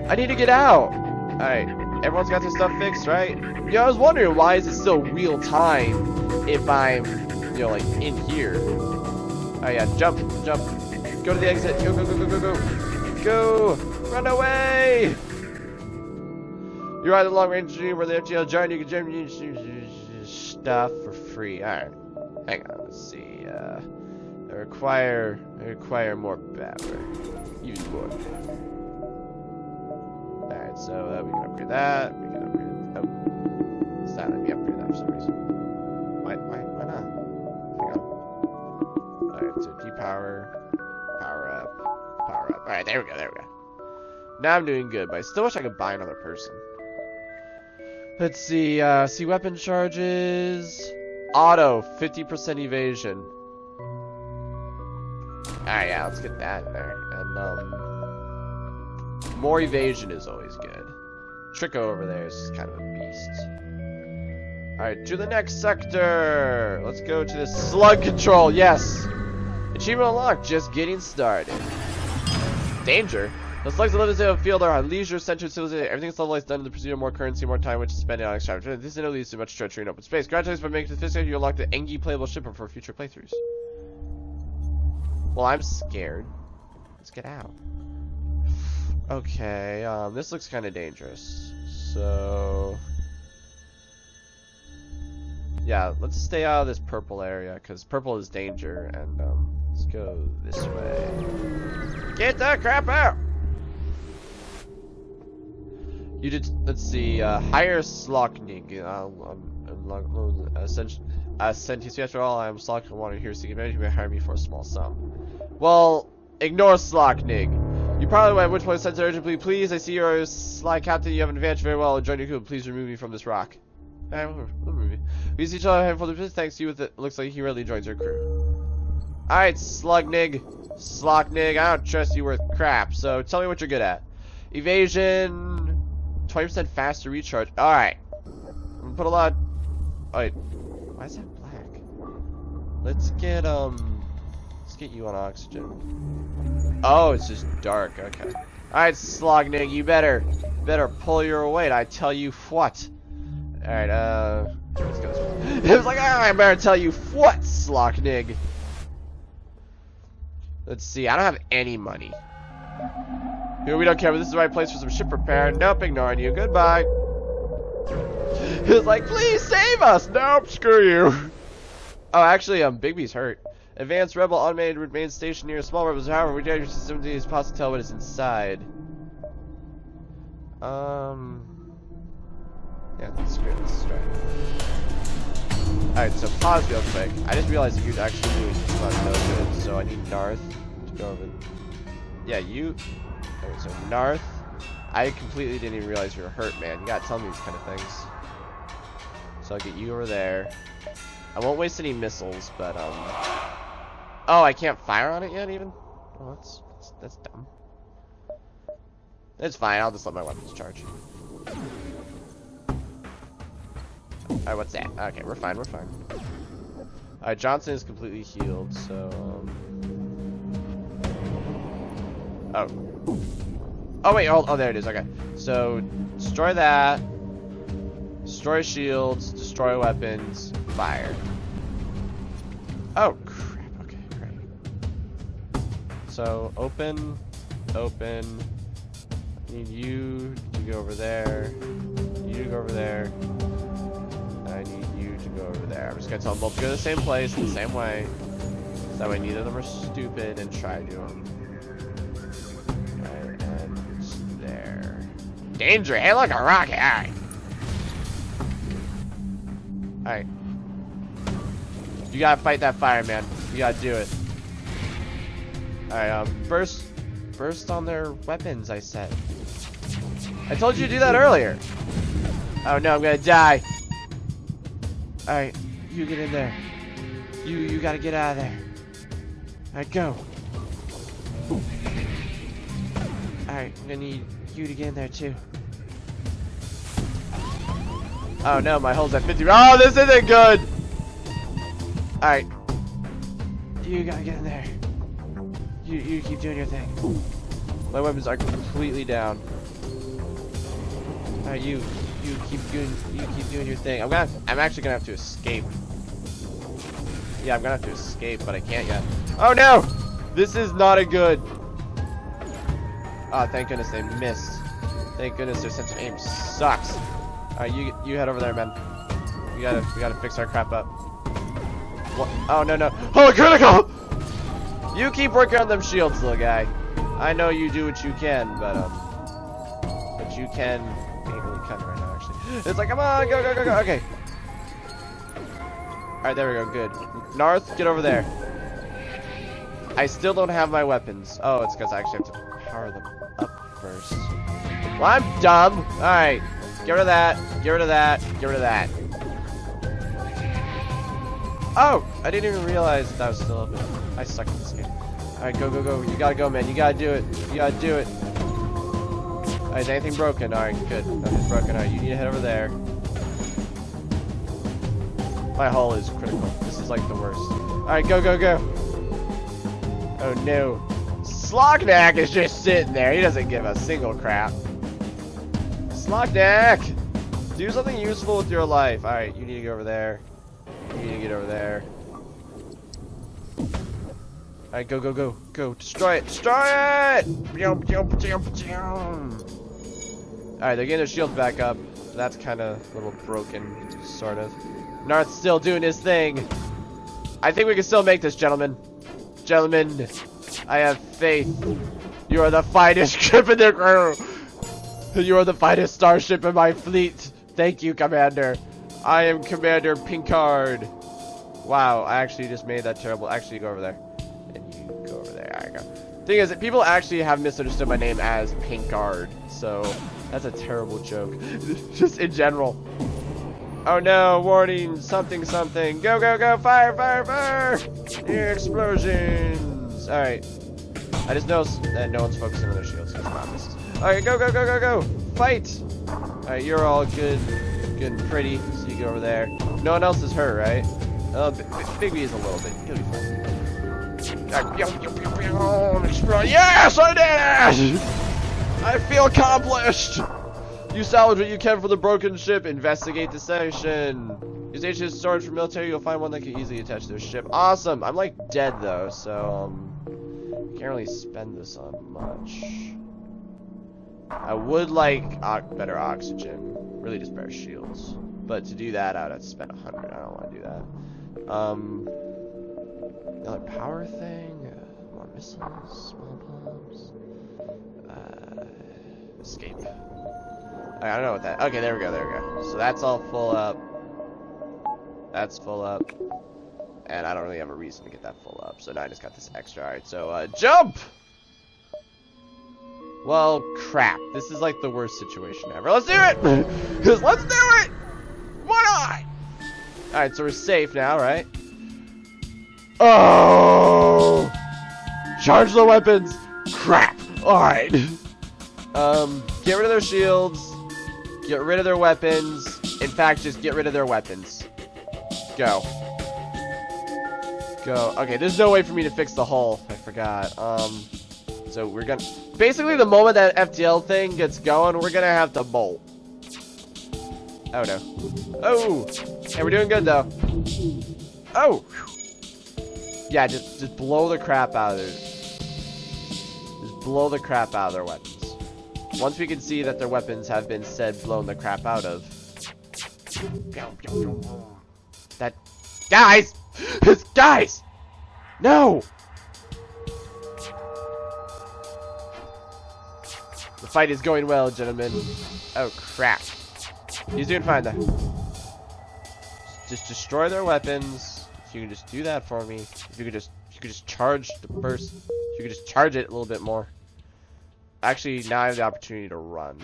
I need to get out! Alright, everyone's got their stuff fixed, right? Yo, I was wondering, why is it still real time if I'm, you know, like, in here? Oh yeah, jump, jump. Go to the exit. Go, go, go, go, go, go. Go! Run away! You ride the long-range dream where the FTL giant, you can jam stuff for free. Alright. Hang on, let's see. I require more power. Use more power. Alright, so we can upgrade that. We can upgrade that. Oh. It's not letting me upgrade that for some reason. Why not? Hang on. Alright, so depower. Power up. Power up. Alright, there we go, there we go. Now I'm doing good, but I still wish I could buy another person. Let's see, see weapon charges. Auto, 50% evasion. Alright, yeah, let's get that. Alright, and more evasion is always good. Trico over there is kind of a beast. Alright, to the next sector! Let's go to the slug control, yes! Achievement unlocked, just getting started. Danger? The slugs that live in the field are on leisure, centered civilization. Everything's levelized, done in the pursuit of more currency, more time, which is spent on extravagant. This leads to much treachery in open space. Congratulations, by making the fifth sector, you unlock the Engi playable shipper for future playthroughs. Well, I'm scared. Let's get out. Okay, this looks kind of dangerous. So... yeah, let's stay out of this purple area, because purple is danger, and, let's go this way. Get the crap out! You did. Let's see. Hire Sloknig. Sent you. After all, I am Sloknig. Wanted here seeking advantage. You may hire me for a small sum. Well, ignore Sloknig. You probably went. At which point, sent urgently. Please, I see you are a sly captain. You have an advantage. Very well. Join your crew. Please remove me from this rock. Alright, we'll remove you. We see each other handful of business. Thanks to you. With it looks like he really joins your crew. All right, Sloknig. I don't trust you worth crap. So tell me what you're good at. Evasion. 20% faster recharge. Alright. I'm gonna put a lot. Alright. Why is that black? Let's get you on oxygen. Oh, it's just dark. Okay. Alright, Sloknig, you better pull your weight. I tell you what. Alright, let's go this way. It was like, ah, I better tell you what, Sloknig. Let's see, I don't have any money. Here, we don't care, but this is the right place for some ship repair. Nope, ignoring you. Goodbye. He was like, please save us. Nope, screw you. Oh, actually, Bigby's hurt. Advanced Rebel automated remains stationed near small rebels. However, we damage your system to possibly tell what is inside. Yeah, let's screw this. Alright, so pause real quick. I just realized if you're actually doing this not no good, so I need Narth to go over. Yeah, you. Alright, so Narth, I completely didn't even realize you were hurt, man. You gotta tell me these kind of things. So I'll get you over there. I won't waste any missiles, but oh, I can't fire on it yet, even. Oh, that's dumb. It's fine. I'll just let my weapons charge. Alright, what's that? Okay, we're fine. We're fine. Alright, Johnson is completely healed, so. Oh wait, oh there it is, okay. So, destroy that, destroy shields, destroy weapons, fire. Oh, crap, okay, great. So, open, I need you to go over there, you to go over there, I need you to go over there. I'm just gonna tell them both to go to the same place, the same way, so that way neither of them are stupid and try to danger! Hey, look, a rocket! Alright. Alright. You gotta fight that fire, man. You gotta do it. Alright, burst on their weapons, I said. I told you to do that earlier. Oh no, I'm gonna die. Alright, you get in there. You gotta get out of there. Alright, go. Alright, I'm gonna need you to get in there too. Oh no, my hull's at 50. Oh, this isn't good! Alright. You gotta get in there. You keep doing your thing. My weapons are completely down. Alright, you keep doing your thing. I'm actually gonna have to escape. Yeah, I'm gonna have to escape, but I can't yet. Oh no! This is not a good. Oh, thank goodness they missed. Thank goodness their sense of aim sucks. Alright, you head over there, man. We gotta fix our crap up. What? Oh no no! Oh, critical! You keep working on them shields, little guy. I know you do what you can, but you can. Ain't really cutting right now, actually. It's like, come on, go go go go. Okay. All right, there we go. Good. Narth, get over there. I still don't have my weapons. Oh, it's because I actually have to power them up first. Well, I'm dumb. All right. Get rid of that, get rid of that, get rid of that. Oh! I didn't even realize that was still open. I suck at this game. Alright, go, go, go. You gotta go, man. You gotta do it. You gotta do it. Alright, is anything broken? Alright, good. Nothing's broken. Alright, you need to head over there. My hull is critical. This is like the worst. Alright, go, go, go. Oh no. Sloknig is just sitting there. He doesn't give a single crap. Sloknig! Do something useful with your life. Alright, you need to go over there. You need to get over there. Alright, go, go, go. Go. Destroy it. Destroy it! Alright, they're getting their shields back up. That's kind of a little broken, sort of. Narth's still doing his thing. I think we can still make this, gentlemen. Gentlemen, I have faith. You are the finest ship in the crew. You are the finest starship in my fleet. Thank you, Commander. I am Commander Pinkard. Wow, I actually just made that terrible. Actually, go over there. And you go over there. All right, go. Thing is, people actually have misunderstood my name as Pinkard. So, that's a terrible joke. Just in general. Oh no, warning, something, something. Go, go, go, fire, fire, fire. Explosions. All right. I just noticed that no one's focusing on their shields. Because wow, this is... Alright, go, go, go, go, go! Fight! Alright, you're all good, good and pretty, so you go over there. No one else is hurt, right? Bigby is a little bit. He'll be fine. Right. Yes, I did it! I feel accomplished! You salvage what you can for the broken ship. Investigate the section. Use ancient storage for military. You'll find one that can easily attach to their ship. Awesome! I'm, like, dead, though, so, can't really spend this on much. I would like better oxygen, really just better shields, but to do that I'd have to spend 100, I don't want to do that. Another power thing, more missiles, small bombs, escape. I don't know what that, okay there we go, so that's all full up, that's full up, and I don't really have a reason to get that full up, so now I just got this extra, alright, so jump! Well, crap. This is like the worst situation ever. Let's do it! Let's do it! Why not? Alright, so we're safe now, right? Oh! Charge the weapons! Crap! Alright. Get rid of their shields. Get rid of their weapons. In fact, just get rid of their weapons. Go. Go. Okay, there's no way for me to fix the hull. I forgot. So we're gonna... Basically, the moment that FTL thing gets going, we're gonna have to bolt. Oh, no. Oh! Hey, we're doing good, though. Oh! Yeah, just blow the crap out of their... Just blow the crap out of their weapons. Once we can see that their weapons have been said blown the crap out of... That... Guys! Guys! No! The fight is going well, gentlemen. Oh, crap. He's doing fine, though. Just destroy their weapons. If you can just do that for me. If you could just charge the burst. If you could just charge it a little bit more. Actually, now I have the opportunity to run.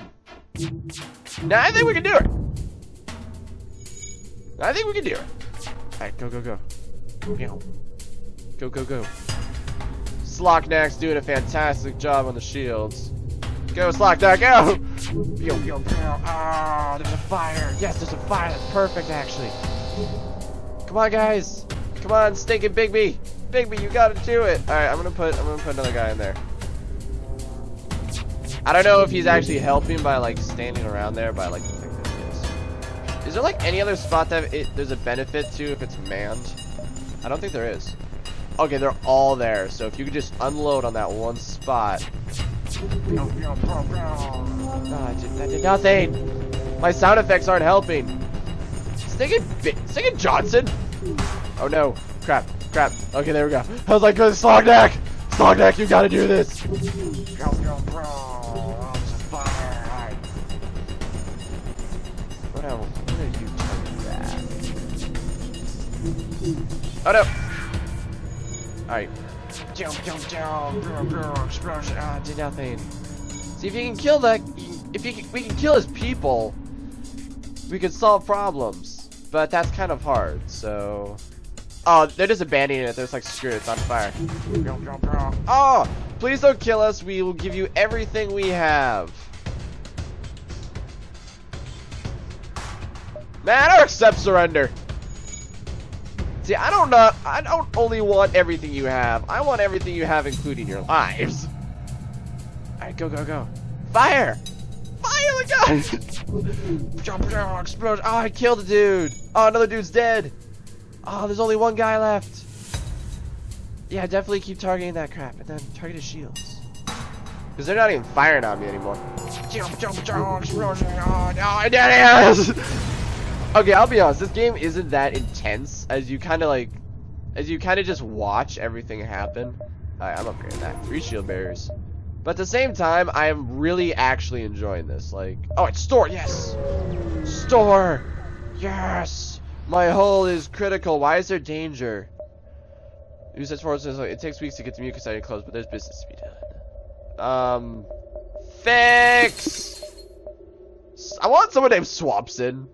Now I think we can do it. I think we can do it. All right, go, go, go. Go, go, go. Sloknag's doing a fantastic job on the shields. Go, Sloknig, go! Yo, yo, yo. Oh, there's a fire. Yes, there's a fire. That's perfect, actually. Come on, guys. Come on, stinking Bigby. Bigby, you gotta do it. All right, I'm gonna put another guy in there. I don't know if he's actually helping by like standing around there, but I like to think that he is. Is there like any other spot that there's a benefit to if it's manned? I don't think there is. Okay, they're all there, so if you could just unload on that one spot. Oh, I did nothing. My sound effects aren't helping. Stinking Johnson. Oh no, crap, crap. Okay, there we go. I was like, Sloknig, you gotta do this. Oh no! Alright. Ah, did nothing. See, if you can kill that, we can kill his people, we can solve problems. But that's kind of hard, so... Oh, they're just abandoning it. They're just like, screw it, it's on fire. Oh! Please don't kill us, we will give you everything we have. Man, I accept surrender. See, I don't only want everything you have. I want everything you have, including your lives. All right, go, go, go! Fire! Fire the guy! Jump, jump, explosion! Oh, I killed a dude. Oh, another dude's dead. Oh, there's only one guy left. Yeah, definitely keep targeting that crap, and then target his shields. Cause they're not even firing on me anymore. Jump, jump, jump, explosion! Oh no, I did it! Okay, I'll be honest, this game isn't that intense as you kind of just watch everything happen. Alright, I'm upgrading that. 3 shield barriers. But at the same time, I am really actually enjoying this. Like, oh, it's store, yes! Store! Yes! My hull is critical. Why is there danger? It takes weeks to get the mucus out of your clothes, but there's business to be done. Fix! I want someone named Swampson.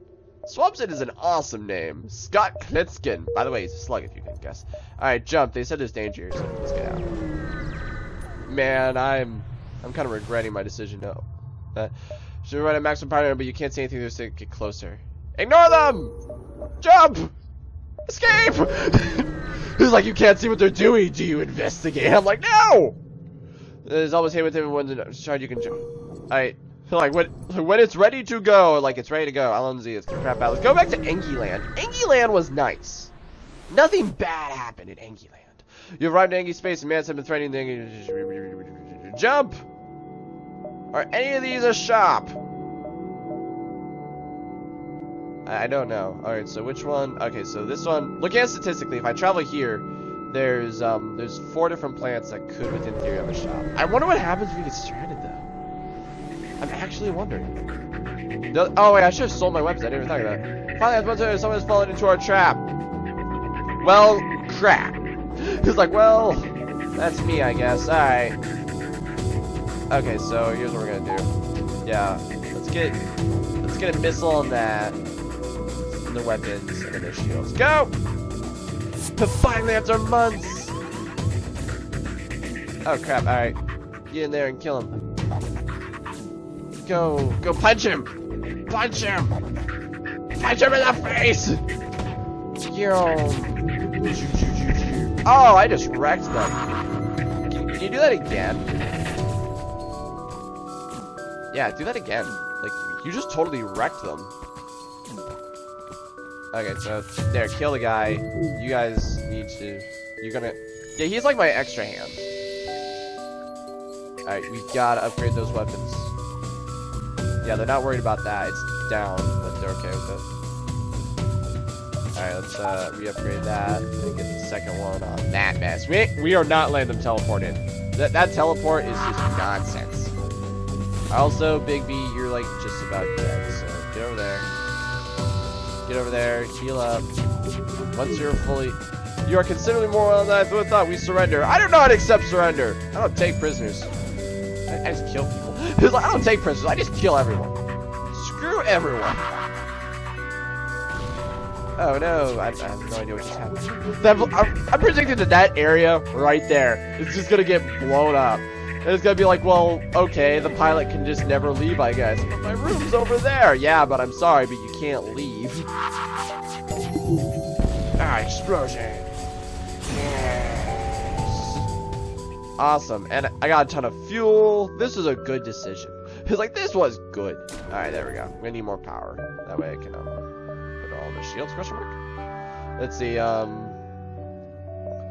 Swampson is an awesome name. Scott Klitskin. By the way, he's a slug if you can guess. Alright, jump. They said there's danger, so let's get out. Man, I'm kind of regretting my decision. No. Should run at maximum power, but you can't see anything there, so get closer. Ignore them! Jump! Escape! He's like, you can't see what they're doing. Do you investigate? I'm like, no! There's always hate with everyone's charge you can jump. Alright. Like when it's ready to go, like it's ready to go. Alonzi, it's crap out. Let's go back to Engi Land. Engi Land was nice. Nothing bad happened in Engi Land. You arrived in Engi space and man's have been threatening the Engi. Jump! Are any of these a shop? I don't know. Alright, so which one? Okay, so this one, look at statistically, if I travel here, there's 4 different plants that could within theory have a shop. I wonder what happens if we get stranded though. I'm actually wondering. No, oh wait, I should have sold my weapons. I didn't even think of that. Finally, someone has fallen into our trap. Well, crap. He's like, well, that's me, I guess. All right. Okay, so here's what we're gonna do. Yeah, let's get a missile on that. And their weapons and their shields. Go! But finally, after months. Oh crap! All right, get in there and kill him. Go, go punch him! Punch him! Punch him in the face! Yo! Oh, I just wrecked them. Can you do that again? Yeah, do that again. Like, you just totally wrecked them. Okay, so, there, kill the guy. You guys need to... You're gonna... Yeah, he's like my extra hand. Alright, we gotta upgrade those weapons. Yeah, they're not worried about that. It's down, but they're okay with it. Alright, let's re-upgrade that and get the second one on that mess. We are not letting them teleport in. That teleport is just nonsense. Also, Big B, you're like just about dead, so get over there. Get over there, heal up. Once you're fully... You are considerably more than I thought. We surrender. I do not accept surrender. I don't take prisoners. I just kill people. He's like, I don't take prisoners, I just kill everyone. Screw everyone. Oh no, I have no idea what just happened. I'm predicting that that area right there is just gonna get blown up. And it's gonna be like, well, okay, the pilot can just never leave, I guess. But my room's over there. Yeah, but I'm sorry, but you can't leave. Ah, explosion. Yes. Awesome, and I got a ton of fuel. This is a good decision. It's like, this was good. All right, there we go. We need more power. That way I can put all the shields. Question mark. Let's see.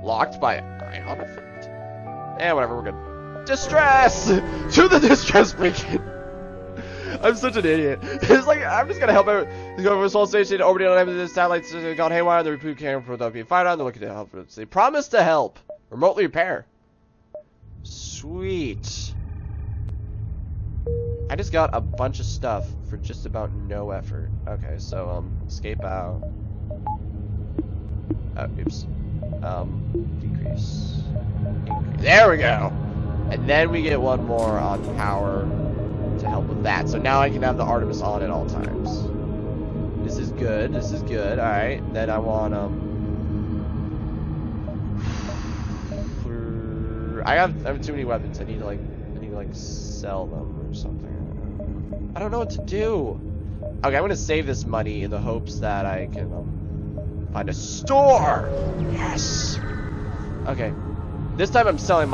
Locked by ion effect. Eh, whatever. We're good. Distress to the distress beacon. I'm such an idiot. It's like, I'm just gonna help everyone. He's going for a small station, orbiting on the satellite system got haywire, the repeat camera for the being fired on, they're looking to help. They promise to help. Remotely repair. Sweet. I just got a bunch of stuff for just about no effort. Okay, so, escape out. Oh, oops. Decrease. Increase. There we go! And then we get one more on power to help with that. So now I can have the Artemis on at all times. This is good. This is good. All right. Then I want I have too many weapons. I need to like sell them or something. I don't know what to do. Okay, I'm gonna save this money in the hopes that I can find a store. Yes. Okay. This time I'm selling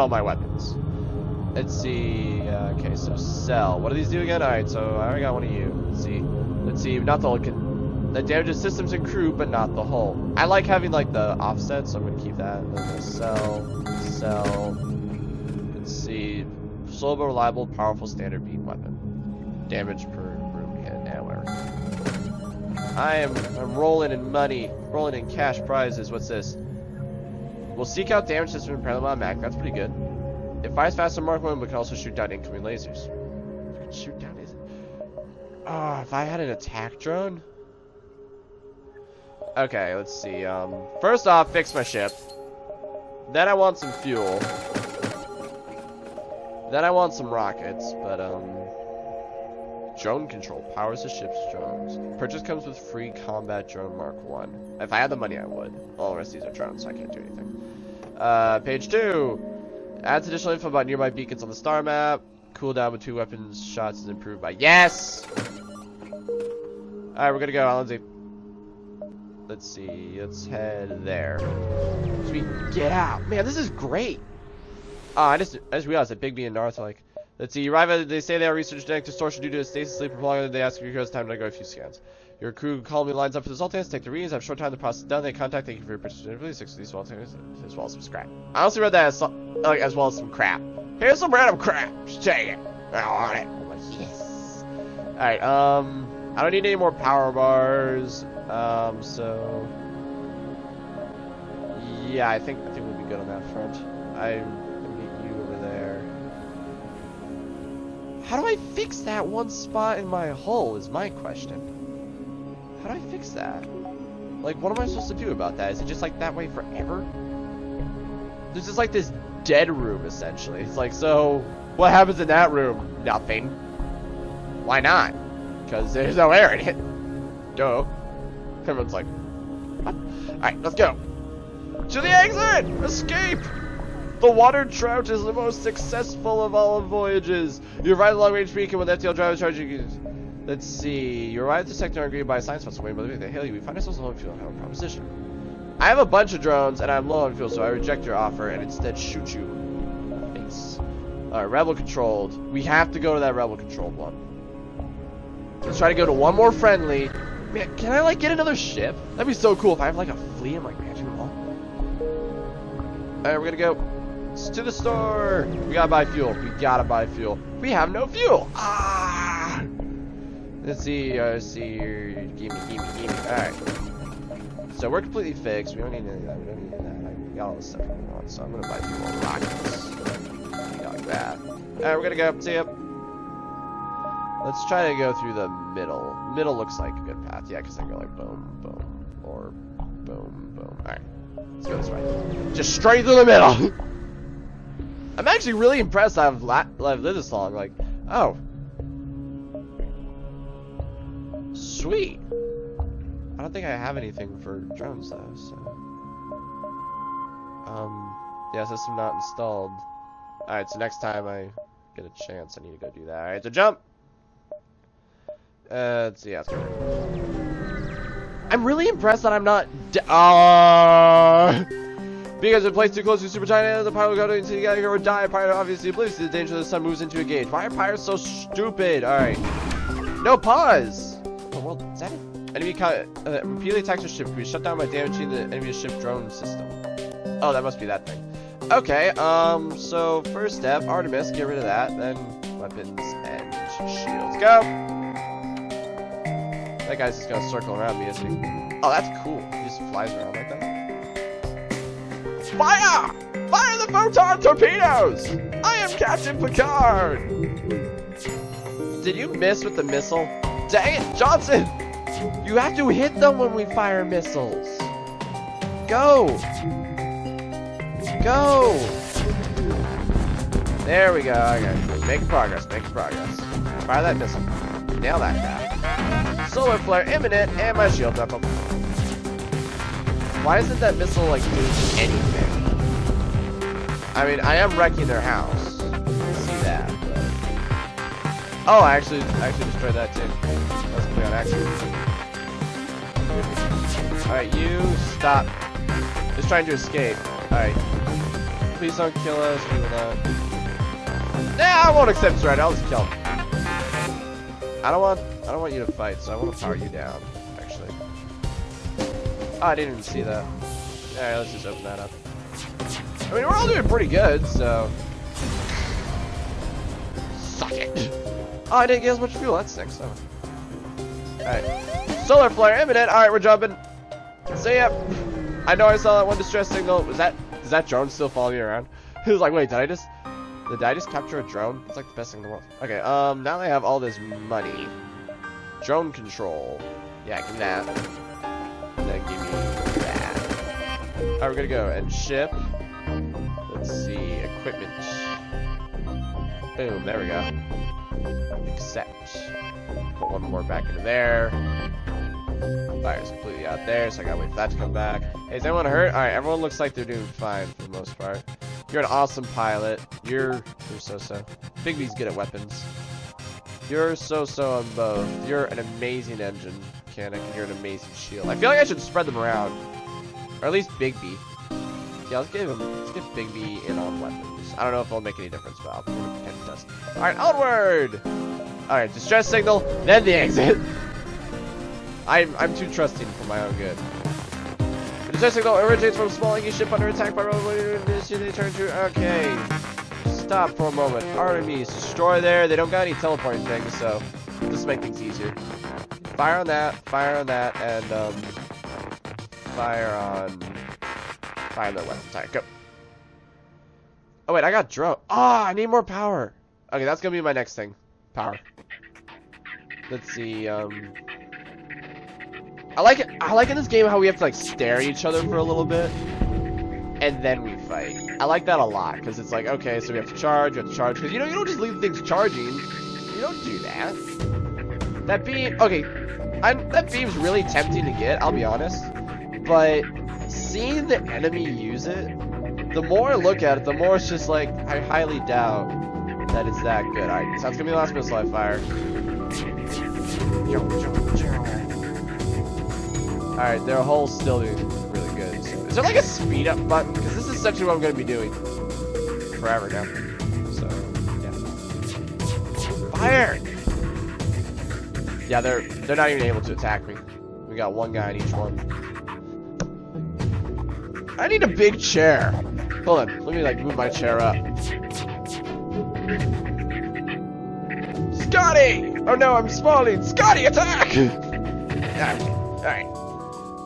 all my weapons. Let's see. Okay, so sell. What do these do again? All right, so I already got one of you. Let's see. Let's see. Not the whole. That damages systems and crew, but not the whole. I like having like the offset, so I'm gonna keep that. Okay, sell. Let's see. Slow but reliable, powerful standard beam weapon. Damage per room hit. Yeah, whatever. I'm rolling in money. Rolling in cash prizes. What's this? We'll seek out damage system and repair them on Mac. That's pretty good. It fires faster than Mark 1, but can also shoot down incoming lasers. I can shoot down lasers. Ah, if I had an attack drone. Okay, let's see. First off, fix my ship. Then I want some fuel. Then I want some rockets, but drone control powers the ship's drones. Purchase comes with free combat drone Mark 1. If I had the money, I would. All the rest of these are drones, so I can't do anything. Page 2. Adds additional info about nearby beacons on the star map. Cooldown with 2 weapons shots is improved by yes. Alright, we're gonna go, Allenzy. Let's see. Let's head there. Sweet. Get out, man. This is great. I just realized that Bigby and Narth are like. Let's see. You arrive at. They say they are researching genetic distortion due to stasis sleep prolonging. They ask if you have time to go a few scans. Your crew calmly lines up for the Zoltans, take the readings, have a short time to process done, they contact, thank you for your participation, release 6 of these Zoltans, as well as some crap. I honestly read that as well as some crap. Here's some random crap, just take it, I want it. I'm like, yes. Alright, I don't need any more power bars, so, yeah, I think we'll be good on that front. I'm gonna get you over there. How do I fix that one spot in my hull is my question. How do I fix that? Like, what am I supposed to do about that? Is it just like that way forever? There's just like this dead room, essentially. It's like, so what happens in that room? Nothing. Why not? Because there's no air in it. Duh. Everyone's like, what? All right, let's go. To the exit! Escape! The Watered Trout is the most successful of all voyages. You ride a long-range beacon with FTL drivers charging. Let's see. You arrived at the sector agreed by a science festival. But if they hail you, we find ourselves low on fuel and have a proposition. I have a bunch of drones and I'm low on fuel, so I reject your offer and instead shoot you in the face. Alright, rebel controlled. We have to go to that rebel controlled one. Let's try to go to one more friendly. Man, can I like get another ship? That'd be so cool if I have like a fleet. I'm like managing them all. Alright, we're gonna go. It's to the store. We gotta buy fuel. We gotta buy fuel. We have no fuel. Ah! Let's see, gimme. Alright. So we're completely fixed. We don't need any of that. We don't need any of that. We got all the stuff we want, so I'm gonna buy a few more rockets. Something like that. Alright, we're gonna go up to you. Let's try to go through the middle. Middle looks like a good path. Yeah, because I go like boom, boom, or boom, boom. Alright. Let's go this way. Just straight through the middle! I'm actually really impressed I've lived this long. Like, oh. Sweet. I don't think I have anything for drones though, so. Yeah, system not installed. Alright, so next time I get a chance, I need to go do that. Alright, so jump! Let's see, after. I'm really impressed that I'm not. Because if placed too close to super giant, the pirate will go into the gallagher or die. A pirate obviously believes the danger the sun moves into a gauge. Why are pirates so stupid? Alright. No, pause! Oh, well, is that it? Enemy caught. Repeatedly attacks your ship. Can be shut down by damaging the enemy's ship drone system. Oh, that must be that thing. Okay, so first step, Artemis, get rid of that, then weapons and shields. Go! That guy's just gonna circle around me, isn't he? Oh, that's cool. He just flies around like that. Fire! Fire the photon torpedoes! I am Captain Picard! Did you miss with the missile? Dang it, Johnson! You have to hit them when we fire missiles. Go! Go! There we go, okay. Making progress, making progress. Fire that missile. Nail that guy. Solar flare imminent, and my shield knuckle. Why isn't that missile, like, doing anything? I mean, I am wrecking their house. I see that, but... Oh, I actually destroyed that, too. That's clear on accident. Alright, you stop. Just trying to escape. Alright. Please don't kill us. We will not. Nah, I won't accept threat. I'll just kill him. I don't want you to fight, so I want to power you down, actually. Oh, I didn't even see that. Alright, let's just open that up. I mean, we're all doing pretty good, so... Suck it! Oh, I didn't get as much fuel. That's next time. Alright. Solar flare imminent. Alright, we're jumping. See ya. I know I saw that one distress signal. Was that? Is that drone still following me around? He was like, wait, did I just capture a drone? It's like the best thing in the world. Okay, now that I have all this money, drone control. Yeah, give me that. And then give me that. Alright, we're gonna go and ship. Let's see, equipment. Boom, there we go. Accept. Put one more back into there. Fire's completely out there, so I gotta wait for that to come back. Hey, is anyone hurt? Alright, everyone looks like they're doing fine for the most part. You're an awesome pilot. You're so-so. Bigby's good at weapons. You're so-so on both. You're an amazing engine mechanic, and you're an amazing shield. I feel like I should spread them around. Or at least Bigby. Yeah, let's give Bigby in on weapons. I don't know if it'll make any difference, but I'll pretend it does. Alright, onward! Alright, distress signal, then the exit. I'm too trusting for my own good. The distress signal originates from a small Engi ship under attack by they turn to. Okay. Stop for a moment. Artemis, destroy there. They don't got any teleporting things, so this makes things easier. Fire on that, and fire their weapons. Alright, go. Oh wait, I got drone. Ah, I need more power. Okay, that's gonna be my next thing. Power. Let's see, I like in this game how we have to like stare at each other for a little bit, and then we fight. I like that a lot, because it's like, okay, so we have to charge, because you don't just leave things charging. You don't do that. That beam, okay, that beam's really tempting to get, I'll be honest, but seeing the enemy use it, the more I look at it, the more it's just like, I highly doubt that it's that good. Alright, so that's gonna be the last missile I fire. Jump. Alright, their hull's still doing really good. Is there like a speed up button? Because this is essentially what I'm going to be doing forever now. So, yeah. Fire! Yeah, they're not even able to attack me. We got one guy in each one. I need a big chair. Hold on, let me like move my chair up. Scotty! Oh no, I'm spawning! Scotty, attack! Alright.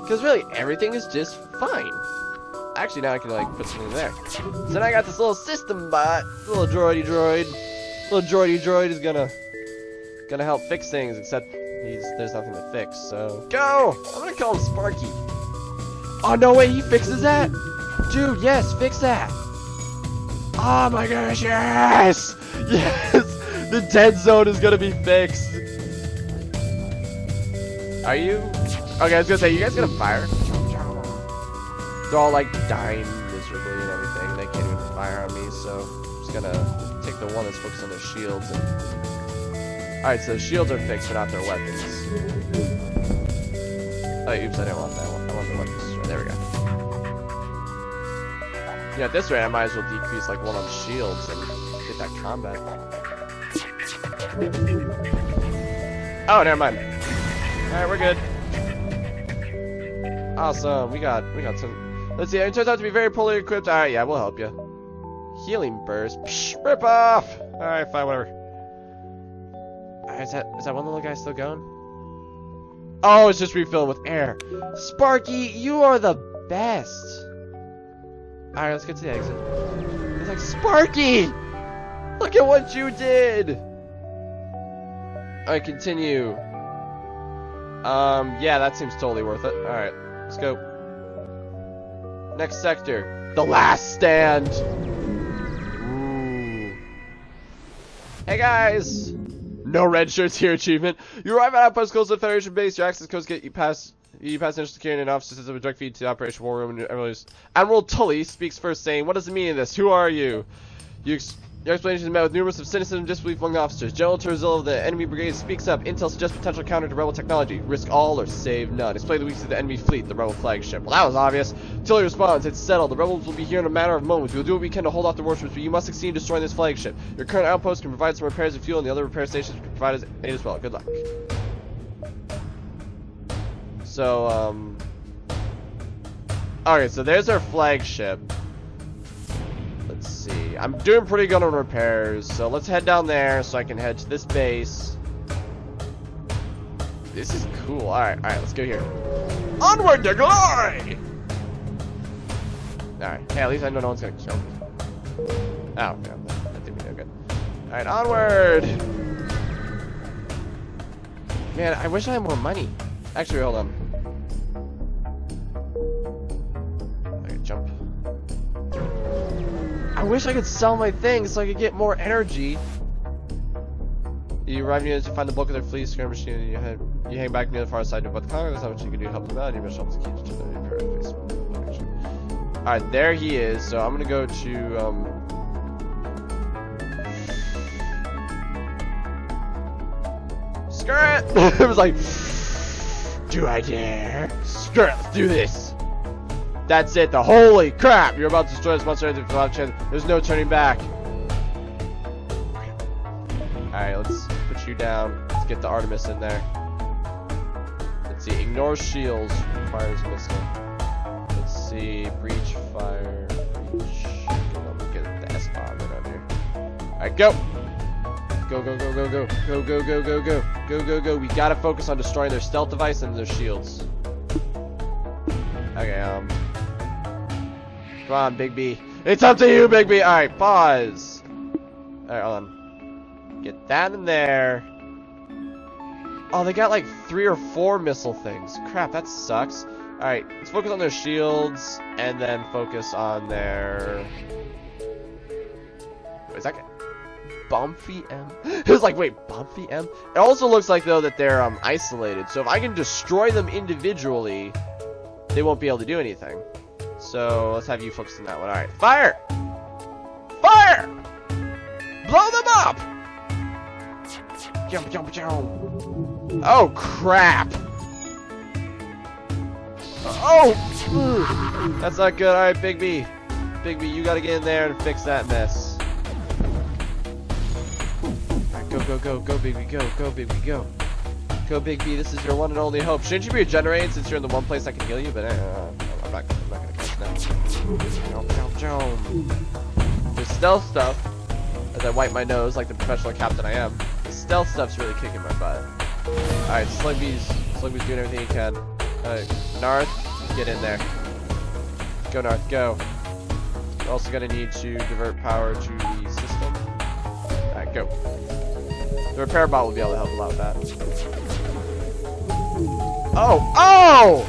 Because really, everything is just fine. Actually, now I can, like, put something in there. So now I got this little system bot. Little droidy droid. Little droidy droid is gonna help fix things, except there's nothing to fix, so... Go! I'm gonna call him Sparky. Oh, no way, he fixes that? Dude, yes, fix that. Oh my gosh, yes! Yes! The dead zone is gonna be fixed! Are you? Okay, I was gonna say, you guys gonna fire? They're all like dying miserably and everything. They can't even fire on me, so I'm just gonna take the one that's focused on their shields. And... Alright, so the shields are fixed, but not their weapons. Oh, oops, I didn't want that one. I want the weapons. There we go. Yeah, at this rate, I might as well decrease like one on shields and get that combat. Oh, never mind. Alright, we're good. Awesome, we got some. Let's see, it turns out to be very poorly equipped. Alright, yeah, we'll help you. Healing burst. Psh, rip off! Alright, fine, whatever. Alright, is that one little guy still going? Oh, it's just refilled with air. Sparky, you are the best. Alright, let's get to the exit. It's like, Sparky! Look at what you did! Alright, continue. Yeah, that seems totally worth it. Alright, let's go. Next sector. The last stand! Ooh. Hey guys! No red shirts here achievement. You arrive at Outpost Coast of Federation Base. Your access codes get you past... You pass initial security and officer system a direct feed to the Operation War Room. And Admiral Tully speaks first, saying, "What is the meaning of this? Who are you?" Your explanation is met with numerous of cynicism and disbelief among officers. General Terzil of the enemy brigade speaks up. Intel suggests potential counter to rebel technology. Risk all or save none. Explain the weakness of the enemy fleet, the rebel flagship. Well, that was obvious. Tully responds, "It's settled. The rebels will be here in a matter of moments. We will do what we can to hold off the warships, but you must succeed in destroying this flagship. Your current outpost can provide some repairs and fuel, and the other repair stations can provide aid as well. Good luck." So, okay, so there's our flagship. Let's see. I'm doing pretty good on repairs, so let's head down there so I can head to this base. This is cool. Alright, let's go here. Onward to glory! Alright, hey, at least I know no one's gonna kill me. Oh, no, that didn't feel good. Alright, onward! Man, I wish I had more money. Actually, hold on. Jump. I wish I could sell my things so I could get more energy. You arrive near to find the bulk of their fleet, skirmish, and you hang back near the far side to about the Congress. How much you can do to help them out? You must help to keep each other. Alright, there he is. So I'm gonna go to. Screw it! It was like. Do I dare? Screw it, let's do this! That's it, the holy crap! You're about to destroy this monster. There's no turning back. Alright, let's put you down. Let's get the Artemis in there. Let's see, ignore shields. Fire's missing. Let's see, breach, fire, breach. I'm gonna get the S-bomb right here. Alright, go! Go, go, go, go, go, go, go, go, go, go, go, go, go. We gotta focus on destroying their stealth device and their shields. Okay, Come on, Bigby. It's up to you, Bigby. Alright, pause. Alright, hold on. Get that in there. Oh, they got like 3 or 4 missile things. Crap, that sucks. Alright, let's focus on their shields and then focus on their... Wait a second. Bomfy M? It was like, wait, Bomfy M? It also looks like, though, that they're isolated. So if I can destroy them individually, they won't be able to do anything. So let's have you focus on that one. Alright, fire! Fire! Blow them up! Jump, jump, jump. Oh, crap! Oh! Ooh. That's not good. Alright, Bigby. Bigby, you gotta get in there and fix that mess. Go, go, go, Bigby, go, go, Bigby, go. Go, Bigby, this is your one and only hope. Shouldn't you be regenerated since you're in the one place I can heal you? But I'm not gonna catch now. Jump, jump, jump. The stealth stuff, as I wipe my nose like the professional captain I am, the stealth stuff's really kicking my butt. Alright, Slugby's doing everything he can. Narth, get in there. Go, Narth, go. You're also gonna need to divert power to the system. Alright, go. The repair bot will be able to help a lot with that. Oh! Oh!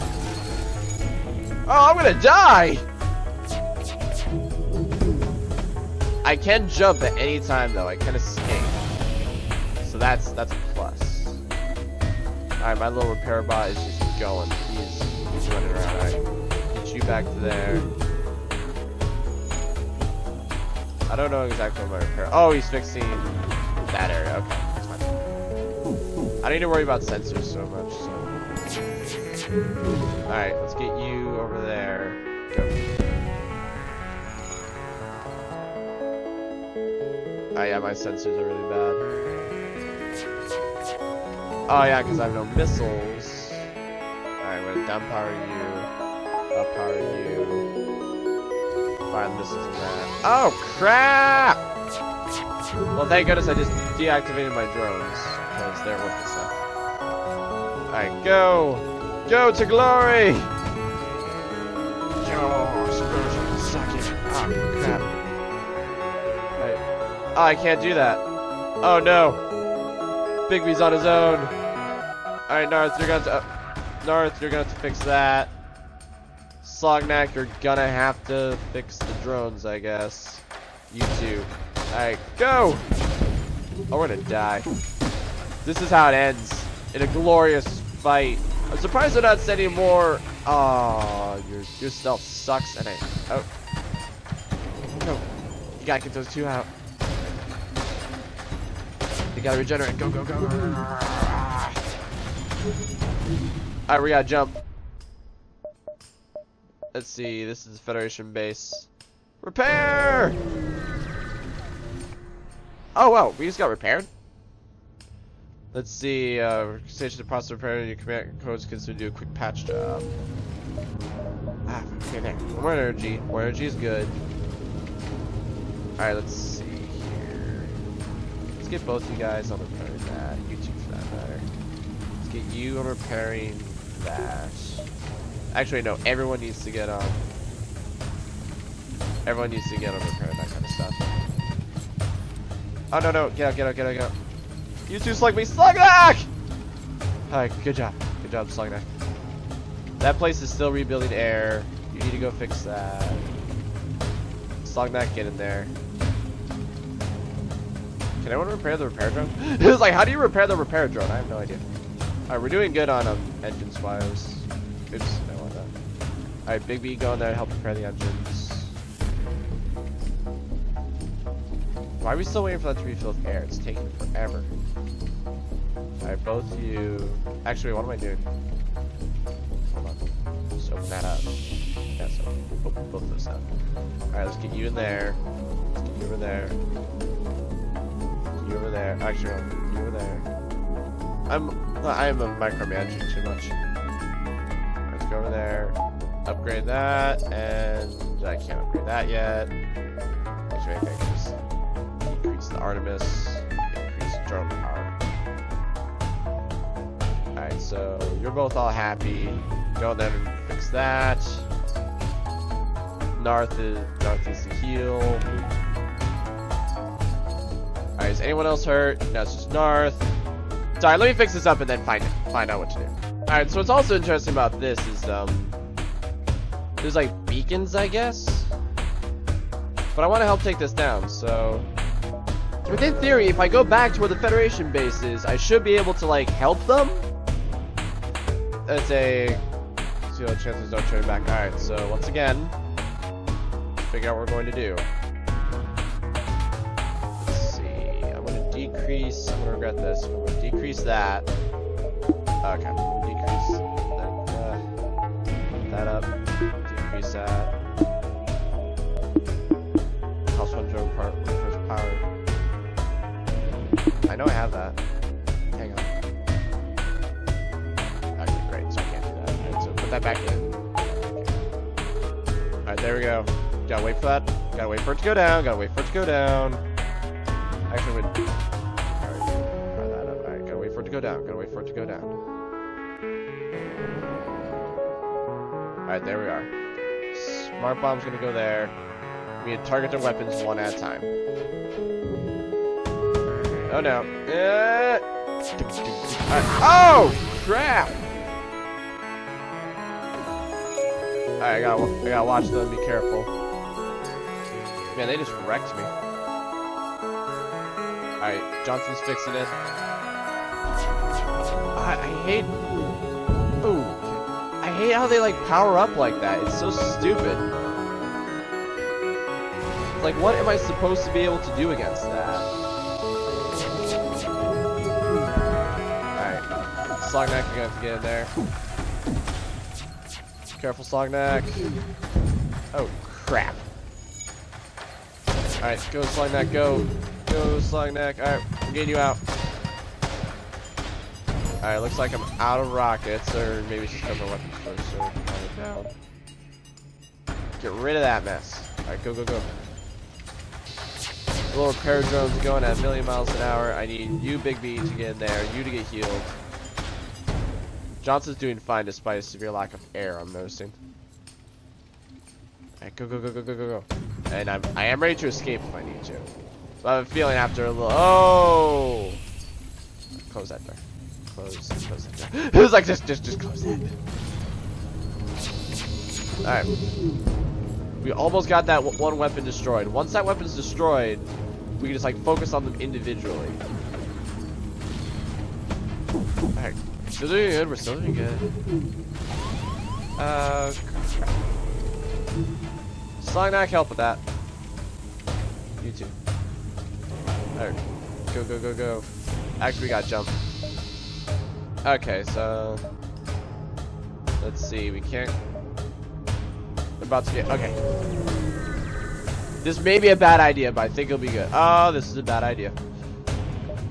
Oh, I'm gonna die! I can jump at any time though. I can escape. So that's a plus. Alright, my little repair bot is just going. He's running around. Alright. Get you back to there. I don't know exactly what my repair. Oh, he's fixing that area. Okay, that's fine. I don't need to worry about sensors so much. So. Alright, let's get you over there. Go. Oh yeah, my sensors are really bad. Oh yeah, because I have no missiles. Alright, we're gonna downpower you. Uppower you. Find missiles in that. Oh crap! Well, thank goodness I just deactivated my drones because they're worthless now. Alright, go, go to glory. Yo, explosion, suck it. Oh crap! Alright. Oh, I can't do that. Oh no! Bigby's on his own. Alright, Narth, you're gonna have to, fix that. Sloknig, you're gonna have to fix the drones, I guess. You too. Alright, go! Oh, we're gonna die. This is how it ends. In a glorious fight. I'm surprised they're not sending more. Oh, your stealth sucks, and I. Oh. No. You gotta get those two out. You gotta regenerate. Go, go, go. Alright, we gotta jump. Let's see, this is the Federation base. Repair! Oh, wow, we just got repaired? Let's see, station to process repair, your command codes can do a quick patch job. Ah, okay, there. More energy. More energy is good. Alright, let's see here. Let's get both you guys on repairing that. You two for that matter. Let's get you on repairing that. Actually, no, everyone needs to get on. Everyone needs to get on repair and that kind of stuff. Oh, no, no, get out, get out, get out, get out. You two slug me, Slugnack! Alright, good job, Slugnack. That place is still rebuilding air. You need to go fix that. Slugnack, get in there. Can anyone repair the repair drone? It was like, how do you repair the repair drone? I have no idea. Alright, we're doing good on engines wires. Oops, no. Alright, Bigby, go in there and help prepare the engines. Why are we still waiting for that to refill with air? It's taking forever. Alright, both of you. Actually, what am I doing? Hold on. Just open that up. Yeah, so open both of those up. Alright, let's get you in there. Let's get you over there. You over there. Actually, you over there. I am micromanaging too much. Let's go over there. Upgrade that, and I can't upgrade that yet. Actually, I think just increase the Artemis, increase the drone power. Alright, so you're both all happy. Go ahead and fix that. Narth is to heal. Alright, is anyone else hurt? No, it's just Narth. Sorry, let me fix this up and then find out what to do. Alright, so what's also interesting about this is, there's like beacons, I guess, but I want to help take this down. So, within theory, if I go back to where the Federation base is, I should be able to like help them. That's a zero chances don't turn back. All right, so once again, figure out what we're going to do. Let's see. I'm gonna decrease. I'm gonna regret this. I'm gonna decrease that. Okay, I'm gonna decrease that up. That house one drone part first power. I know I have that. Hang on. Actually, great, so I can't do that. Alright, so put that back in. Okay. Alright, there we go. Gotta wait for that. Gotta wait for it to go down. Gotta wait for it to go down. Actually, alright, try that up. Alright, gotta wait for it to go down. Gotta wait for it to go down. Alright, there we are. Smart bomb's gonna go there. We need to target their weapons one at a time. Oh no. Right. Oh crap! Alright, I gotta watch them, be careful. Man, they just wrecked me. Alright, Johnson's fixing it. I hate how they like power up like that. It's so stupid. It's like, what am I supposed to be able to do against that? Alright, Sloknig, you're gonna have to get in there. Careful, Sloknig. Oh, crap. Alright, go, Sloknig, go. Go, Sloknig. Alright, I'm getting you out. Alright, looks like I'm out of rockets, or maybe just cover weapons first, so down. Get rid of that mess. Alright, go, go, go. Little repair drones going at a million miles an hour. I need you, Bigby, to get in there, you to get healed. Johnson's doing fine despite a severe lack of air, I'm noticing. Alright, go, go, go, go, go, go, go. And I am ready to escape if I need to. So I have a feeling after a little... Oh! Close that door. Close that door. It was like, just close that. Alright. We almost got that one weapon destroyed. Once that weapon's destroyed, we can just, like, focus on them individually. Alright. Still doing good. We're still doing good. Crap. Sloknig, help with that. You too. Alright. Go, go, go, go. Actually, we got jump. Okay, so... Let's see. We can't... About to get okay. This may be a bad idea, but I think it'll be good. Oh, this is a bad idea.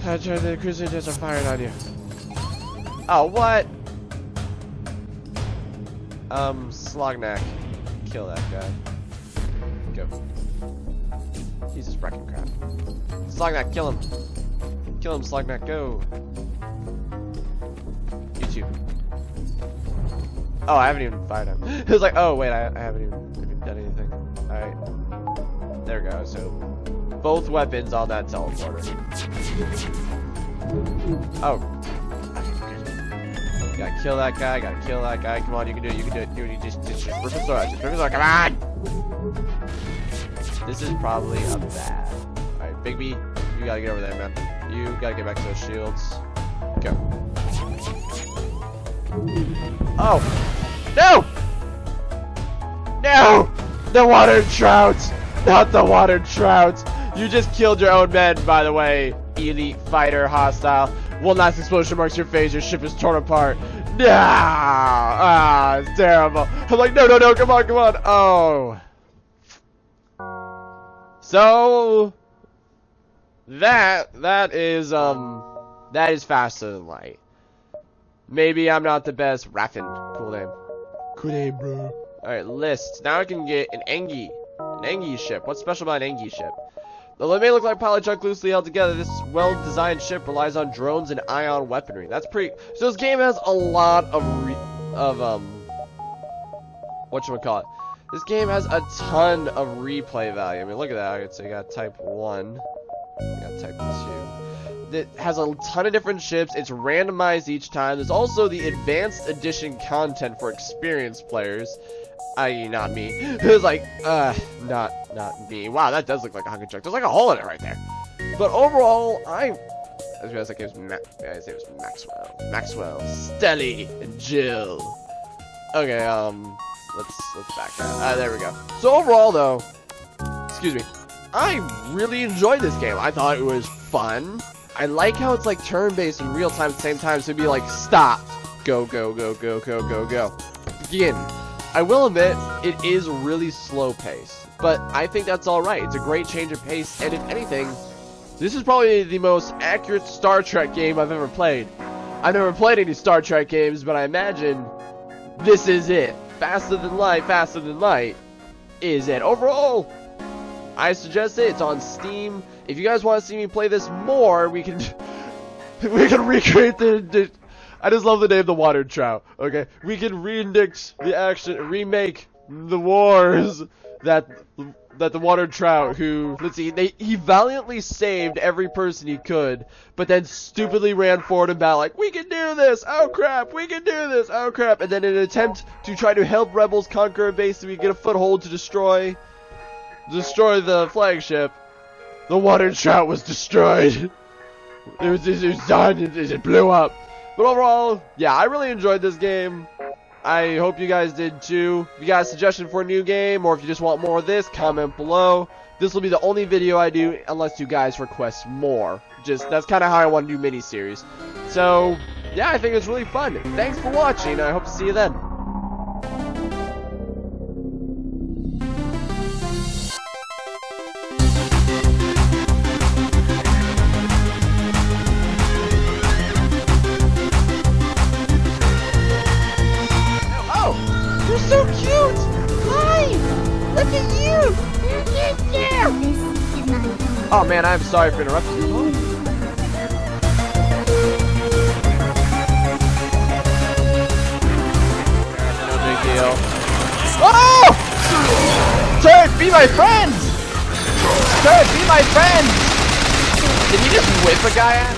The cruiser engines are firing on you. Oh, what? Sloknig, kill that guy. Go. Jesus wrecking crap. Sloknig, kill him. Kill him, Sloknig. Go. You too. Oh, I haven't even fired him. It was like, oh wait, I haven't even done anything. Alright. There we go. So, both weapons on that teleporter. Oh. Gotta kill that guy. Gotta kill that guy. Come on, you can do it. You can do it. Dude, you just rip his sword out. Just rip his sword. Come on! This is probably a bad. Alright, Bigby, you gotta get over there, man. You gotta get back to those shields. Go. Oh. No! No! The watered trout! Not the watered trout! You just killed your own men, by the way. Elite fighter hostile. One last explosion marks your phase. Your ship is torn apart. No! Ah, it's terrible. I'm like, no, no, no, come on, come on. Oh. So. That is Faster Than Light. Maybe I'm not the best. Raffin. Cool name. Good day, bro. Alright, list. Now I can get an Engi. An Engi ship. What's special about an Engi ship? Though it may look like pilot junk loosely held together, this well-designed ship relies on drones and ion weaponry. That's pretty... So this game has a lot of... Whatchamacallit. This game has a ton of replay value. I mean, look at that. So you got type 1. You got type 2. That has a ton of different ships. It's randomized each time. There's also the advanced edition content for experienced players, i.e. not me. It was like, not me. Wow, that does look like a hunkin' junk. There's like a hole in it right there. But overall, I realized that game's Maxwell, Stelly, and Jill. Okay, let's back out. There we go. So overall, though, excuse me, I really enjoyed this game. I thought it was fun. I like how it's like turn-based and real-time at the same time, so it'd be like, stop, go, go, go, go, go, go, go. Begin. I will admit, it is really slow-paced, but I think that's alright. It's a great change of pace, and if anything, this is probably the most accurate Star Trek game I've ever played. I've never played any Star Trek games, but I imagine this is it. Faster Than Light is it. Overall, I suggest it. It's on Steam. If you guys want to see me play this more, we can recreate the I just love the name, the Watered Trout. Okay, we can remake the wars that the Watered Trout, who, let's see, he valiantly saved every person he could, but then stupidly ran forward in battle like, we can do this, oh crap, we can do this, oh crap, and then in an attempt to try to help rebels conquer a base so we get a foothold to destroy the flagship. The Watered Trout was destroyed. It was done. It blew up. But overall, yeah, I really enjoyed this game. I hope you guys did too. If you got a suggestion for a new game, or if you just want more of this, comment below. This will be the only video I do unless you guys request more. Just, that's kind of how I want to do miniseries. So, yeah, I think it's really fun. Thanks for watching. I hope to see you then. So cute! Hi! Look at you! You're cute too! Oh man, I'm sorry for interrupting you. No big deal. Oh! Turret, be my friend! Turret, be my friend! Did you just whip a guy at me?